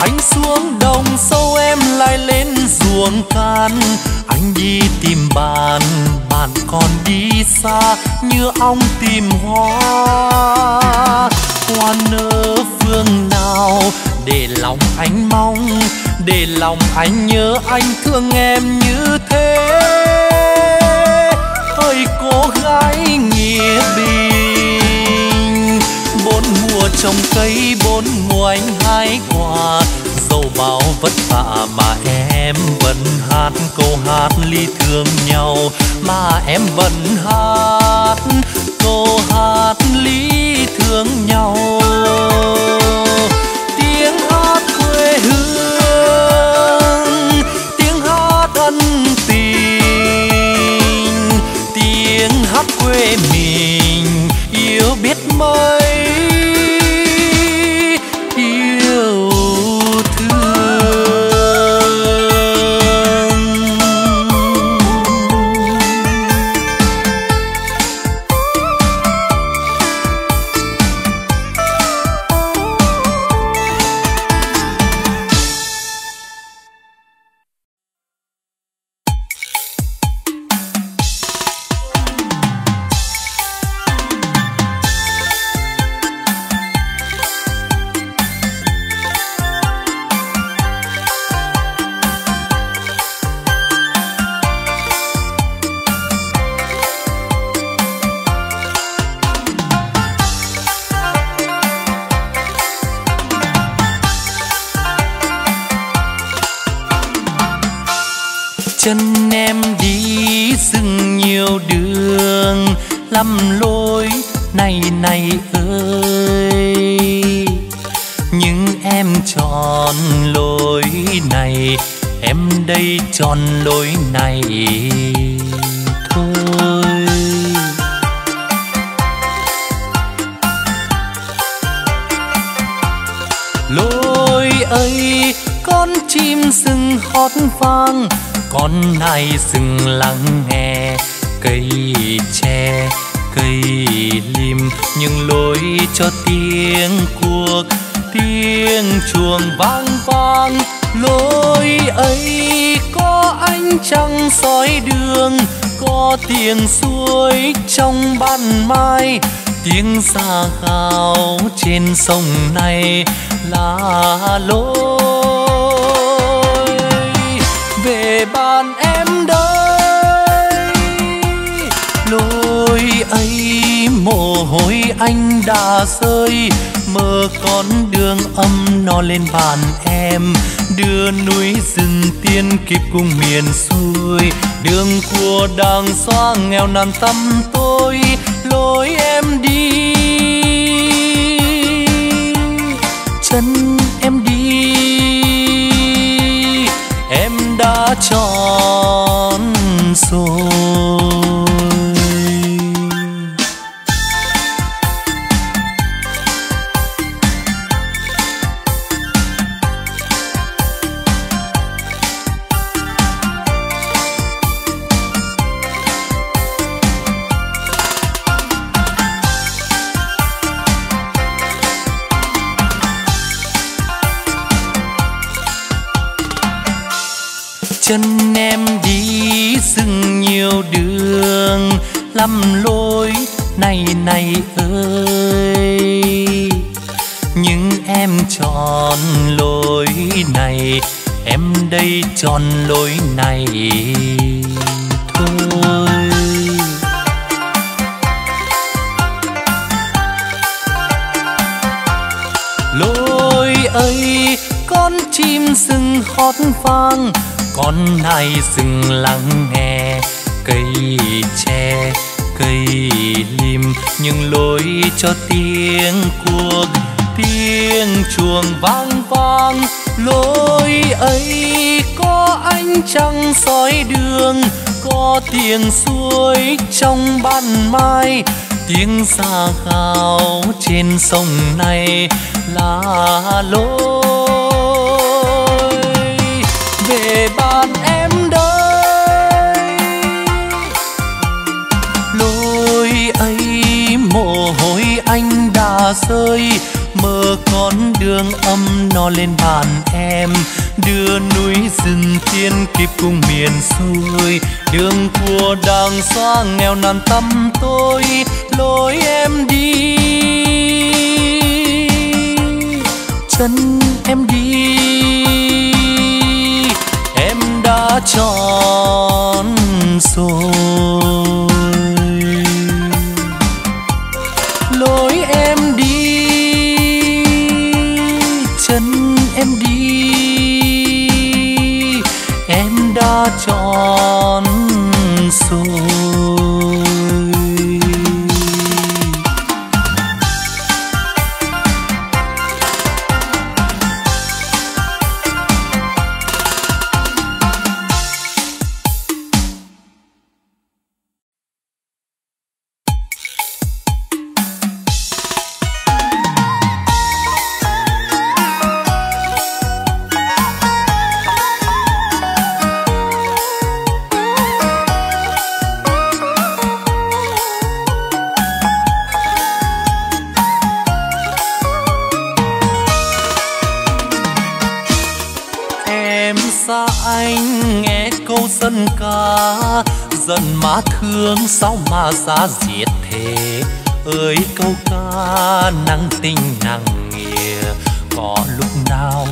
Anh xuống đồng sâu em lại lên ruộng can. Anh đi tìm bạn, bạn còn đi xa như ong tìm hoa. Hoa nở phương nào để lòng anh mong, để lòng anh nhớ anh thương em như thế. Ơi cô gái nghĩa bình, bốn mùa trồng cây, bốn mùa anh hái hoa. Dẫu bao vất vả mà em vẫn hát câu hát ly thương nhau, mà em vẫn hát câu hát ly thương nhau. Tiếng hát quê hương, tiếng hát ân tình, tiếng hát quê mình yêu biết mấy. Chân em đi rừng nhiều đường lầm lối này này ơi, nhưng em chọn lối này, em đây chọn lối này thôi. Lối ấy con chim rừng hót vang, con này dừng lắng nghe cây tre cây lim, nhưng lối cho tiếng cuộc tiếng chuông vang vang. Lối ấy có ánh trăng soi đường, có tiếng suối trong ban mai, tiếng xa khao trên sông này là lối. Về bàn em đây, lối ấy mồ hôi anh đã rơi, mơ con đường âm nó lên bàn em, đưa núi rừng tiên kịp cùng miền xuôi, đường của đang xóa nghèo nàn tâm tôi. Lối em đi, chân em đi, em đã chọn rồi. Chân em đi rừng nhiều đường lầm lối này này ơi, nhưng em chọn lối này, em đây chọn lối này thôi. Lối ấy con chim rừng hót vang, con này dừng lắng nghe cây tre cây lim, nhưng lối cho tiếng cuộc tiếng chuông vang vang. Lối ấy có ánh trăng soi đường, có tiếng suối trong ban mai, tiếng xa khao trên sông này là lối. Về bàn em đây, lối ấy mồ hôi anh đã rơi, mơ con đường âm nó lên bàn em, thiên kịp cùng miền xuôi, đường của đang xa nghèo nàn tâm tôi lối em đi, chân em đi, em đã chọn rồi. Chọn rồi. Dần má thương sao mà giá diệt thế, ơi câu ca nặng tình nặng nghĩa, có lúc nào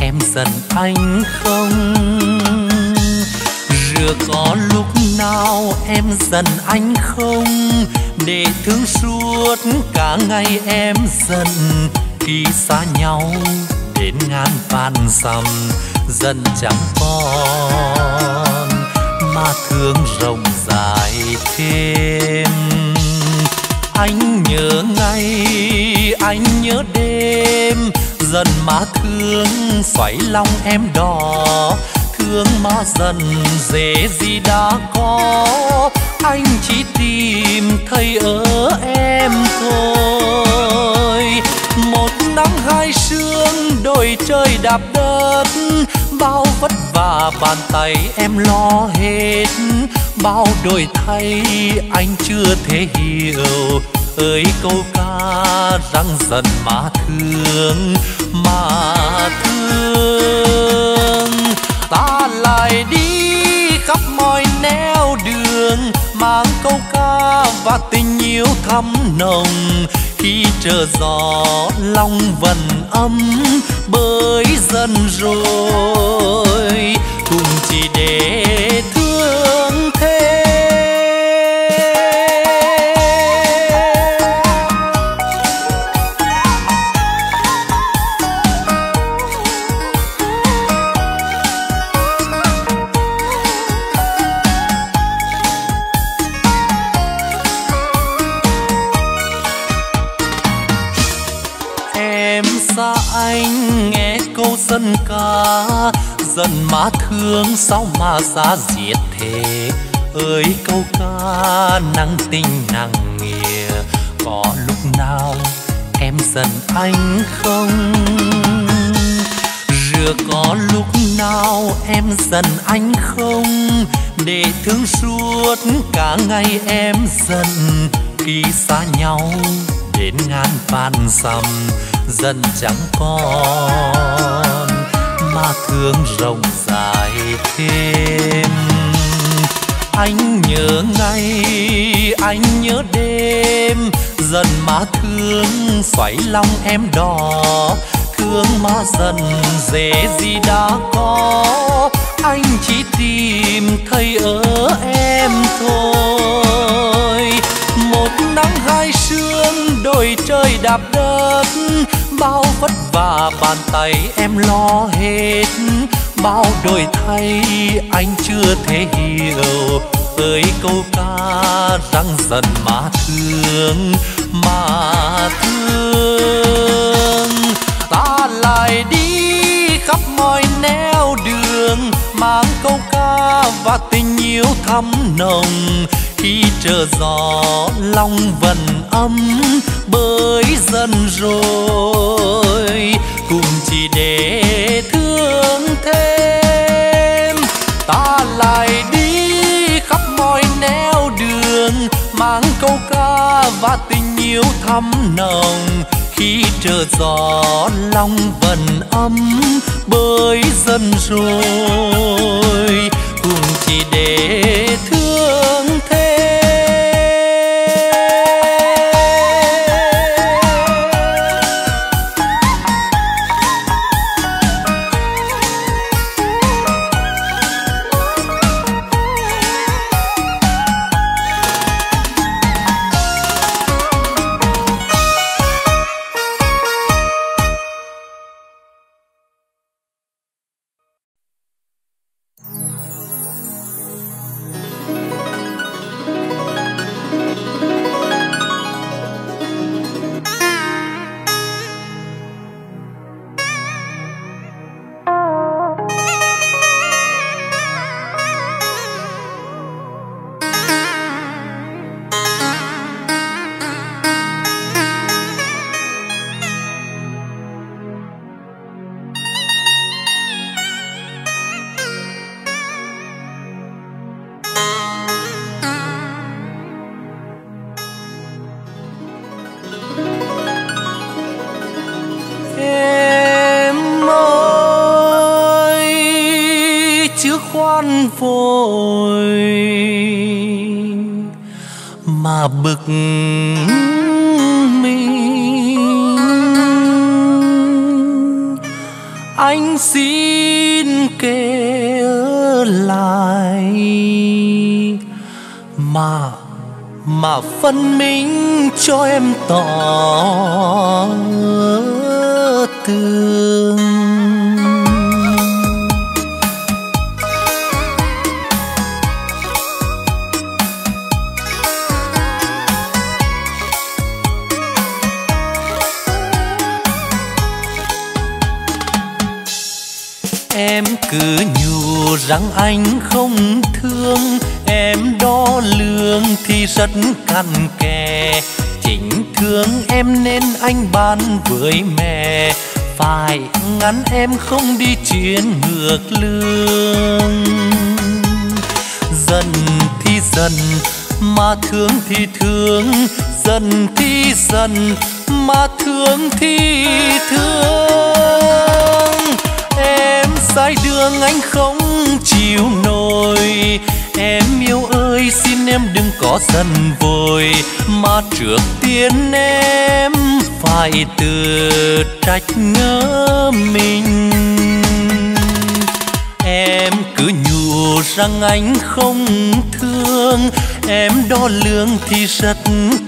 em giận anh không? Rửa có lúc nào em giận anh không? Để thương suốt cả ngày em giận, đi xa nhau đến ngàn vạn dặm giận chẳng còn, mà thương rộng dài thêm. Anh nhớ ngày, anh nhớ đêm, dần má thương xoáy lòng em đỏ, thương má dần dễ gì đã có, anh chỉ tìm thấy ở em thôi. Một nắng hai sương, đôi trời đạp đất, bao vất vả bàn tay em lo hết, bao đổi thay anh chưa thể hiểu, ơi câu ca rằng dần má thương, má thương. Ta lại đi khắp mọi nẻo đường, mang câu ca và tình yêu thắm nồng, khi trở gió lòng vần ấm bới dần rồi, cùng chỉ để thương thế. Dân ca dần má thương sao mà giá diệt thế, ơi câu ca nặng tình nặng nghĩa, có lúc nào em giận anh không? Rửa có lúc nào em giận anh không? Để thương suốt cả ngày em giận, đi xa nhau đến ngàn vạn dặm dần chẳng còn, mà thương rộng dài thêm. Anh nhớ ngày, anh nhớ đêm, dần má thương xoáy lòng em đỏ, thương má dần dễ gì đã có, anh chỉ tìm thấy ở em thôi. Một nắng hai sương, đôi trời đạp đất, bao vất vả bàn tay em lo hết, bao đổi thay anh chưa thể hiểu, ơi câu ca rằng dần má thương, má thương. Ta lại đi khắp mọi nẻo đường, mang câu ca và tình yêu thắm nồng, khi trở gió lòng vần ấm bới dần rồi, cùng chỉ để thương thêm. Ta lại đi khắp mọi nẻo đường, mang câu ca và tình yêu thắm nồng, khi trở gió lòng vần ấm bơi dần rồi cùng chỉ để thương thế. Bực mình anh xin kể lại mà phân minh cho em tỏ tương. Cứ nhủ rằng anh không thương em đo lường thì rất cằn kè. Chính thương em nên anh bán với mẹ, phải ngăn em không đi chuyến ngược lương. Dần thì dần mà thương, dần thì dần mà thương thì thương. Em sai đường anh không chịu nổi, em yêu ơi xin em đừng có giận vội, mà trước tiên em phải tự trách nhớ mình. Em cứ nhủ rằng anh không thương em đo lường thì rất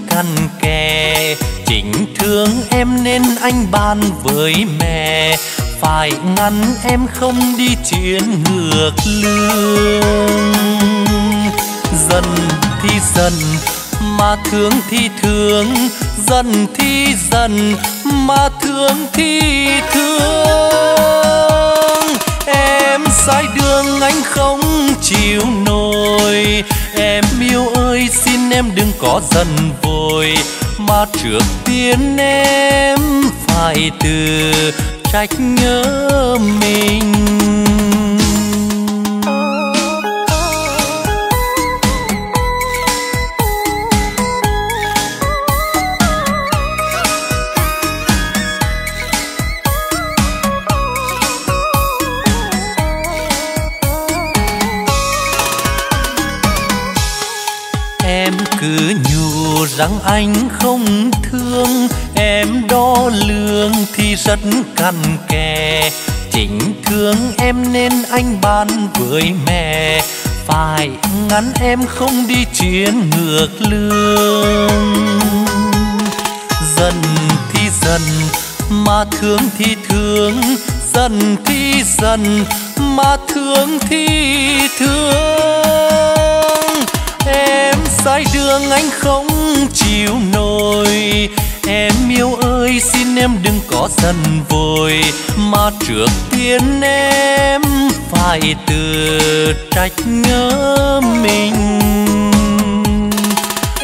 cằn kè. Chính thương em nên anh bàn với mẹ, phải ngăn em không đi chuyến ngược lương. Dần thì dần mà thương, dần thì dần mà thương thì thương. Em sai đường anh không chịu nổi, em yêu ơi xin em đừng có giận vội, mà trước tiên em phải tự trách nhớ mình. Em cứ nhủ rằng anh không thương em đo lường thì rất cằn kè. Chính thương em nên anh bàn với mẹ, phải ngăn em không đi chuyến ngược lương. Dần mà thương, dần mà thương thì thương. Em sai đường anh không chịu nổi, em yêu ơi xin em đừng có giận vội, mà trước tiên em phải tự trách nhớ mình.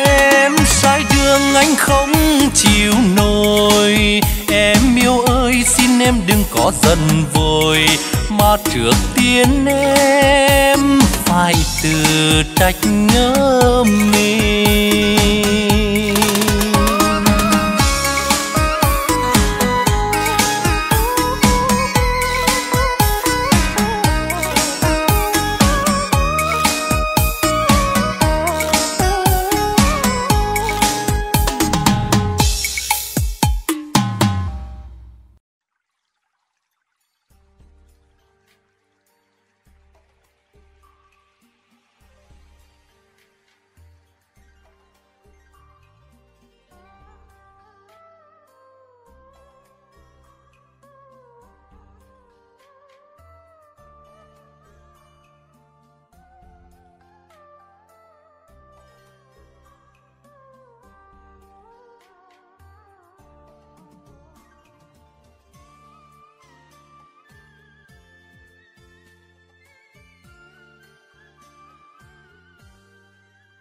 Em sai đường anh không chịu nổi, em yêu ơi xin em đừng có giận vội, mà trước tiên em phải tự trách nhớ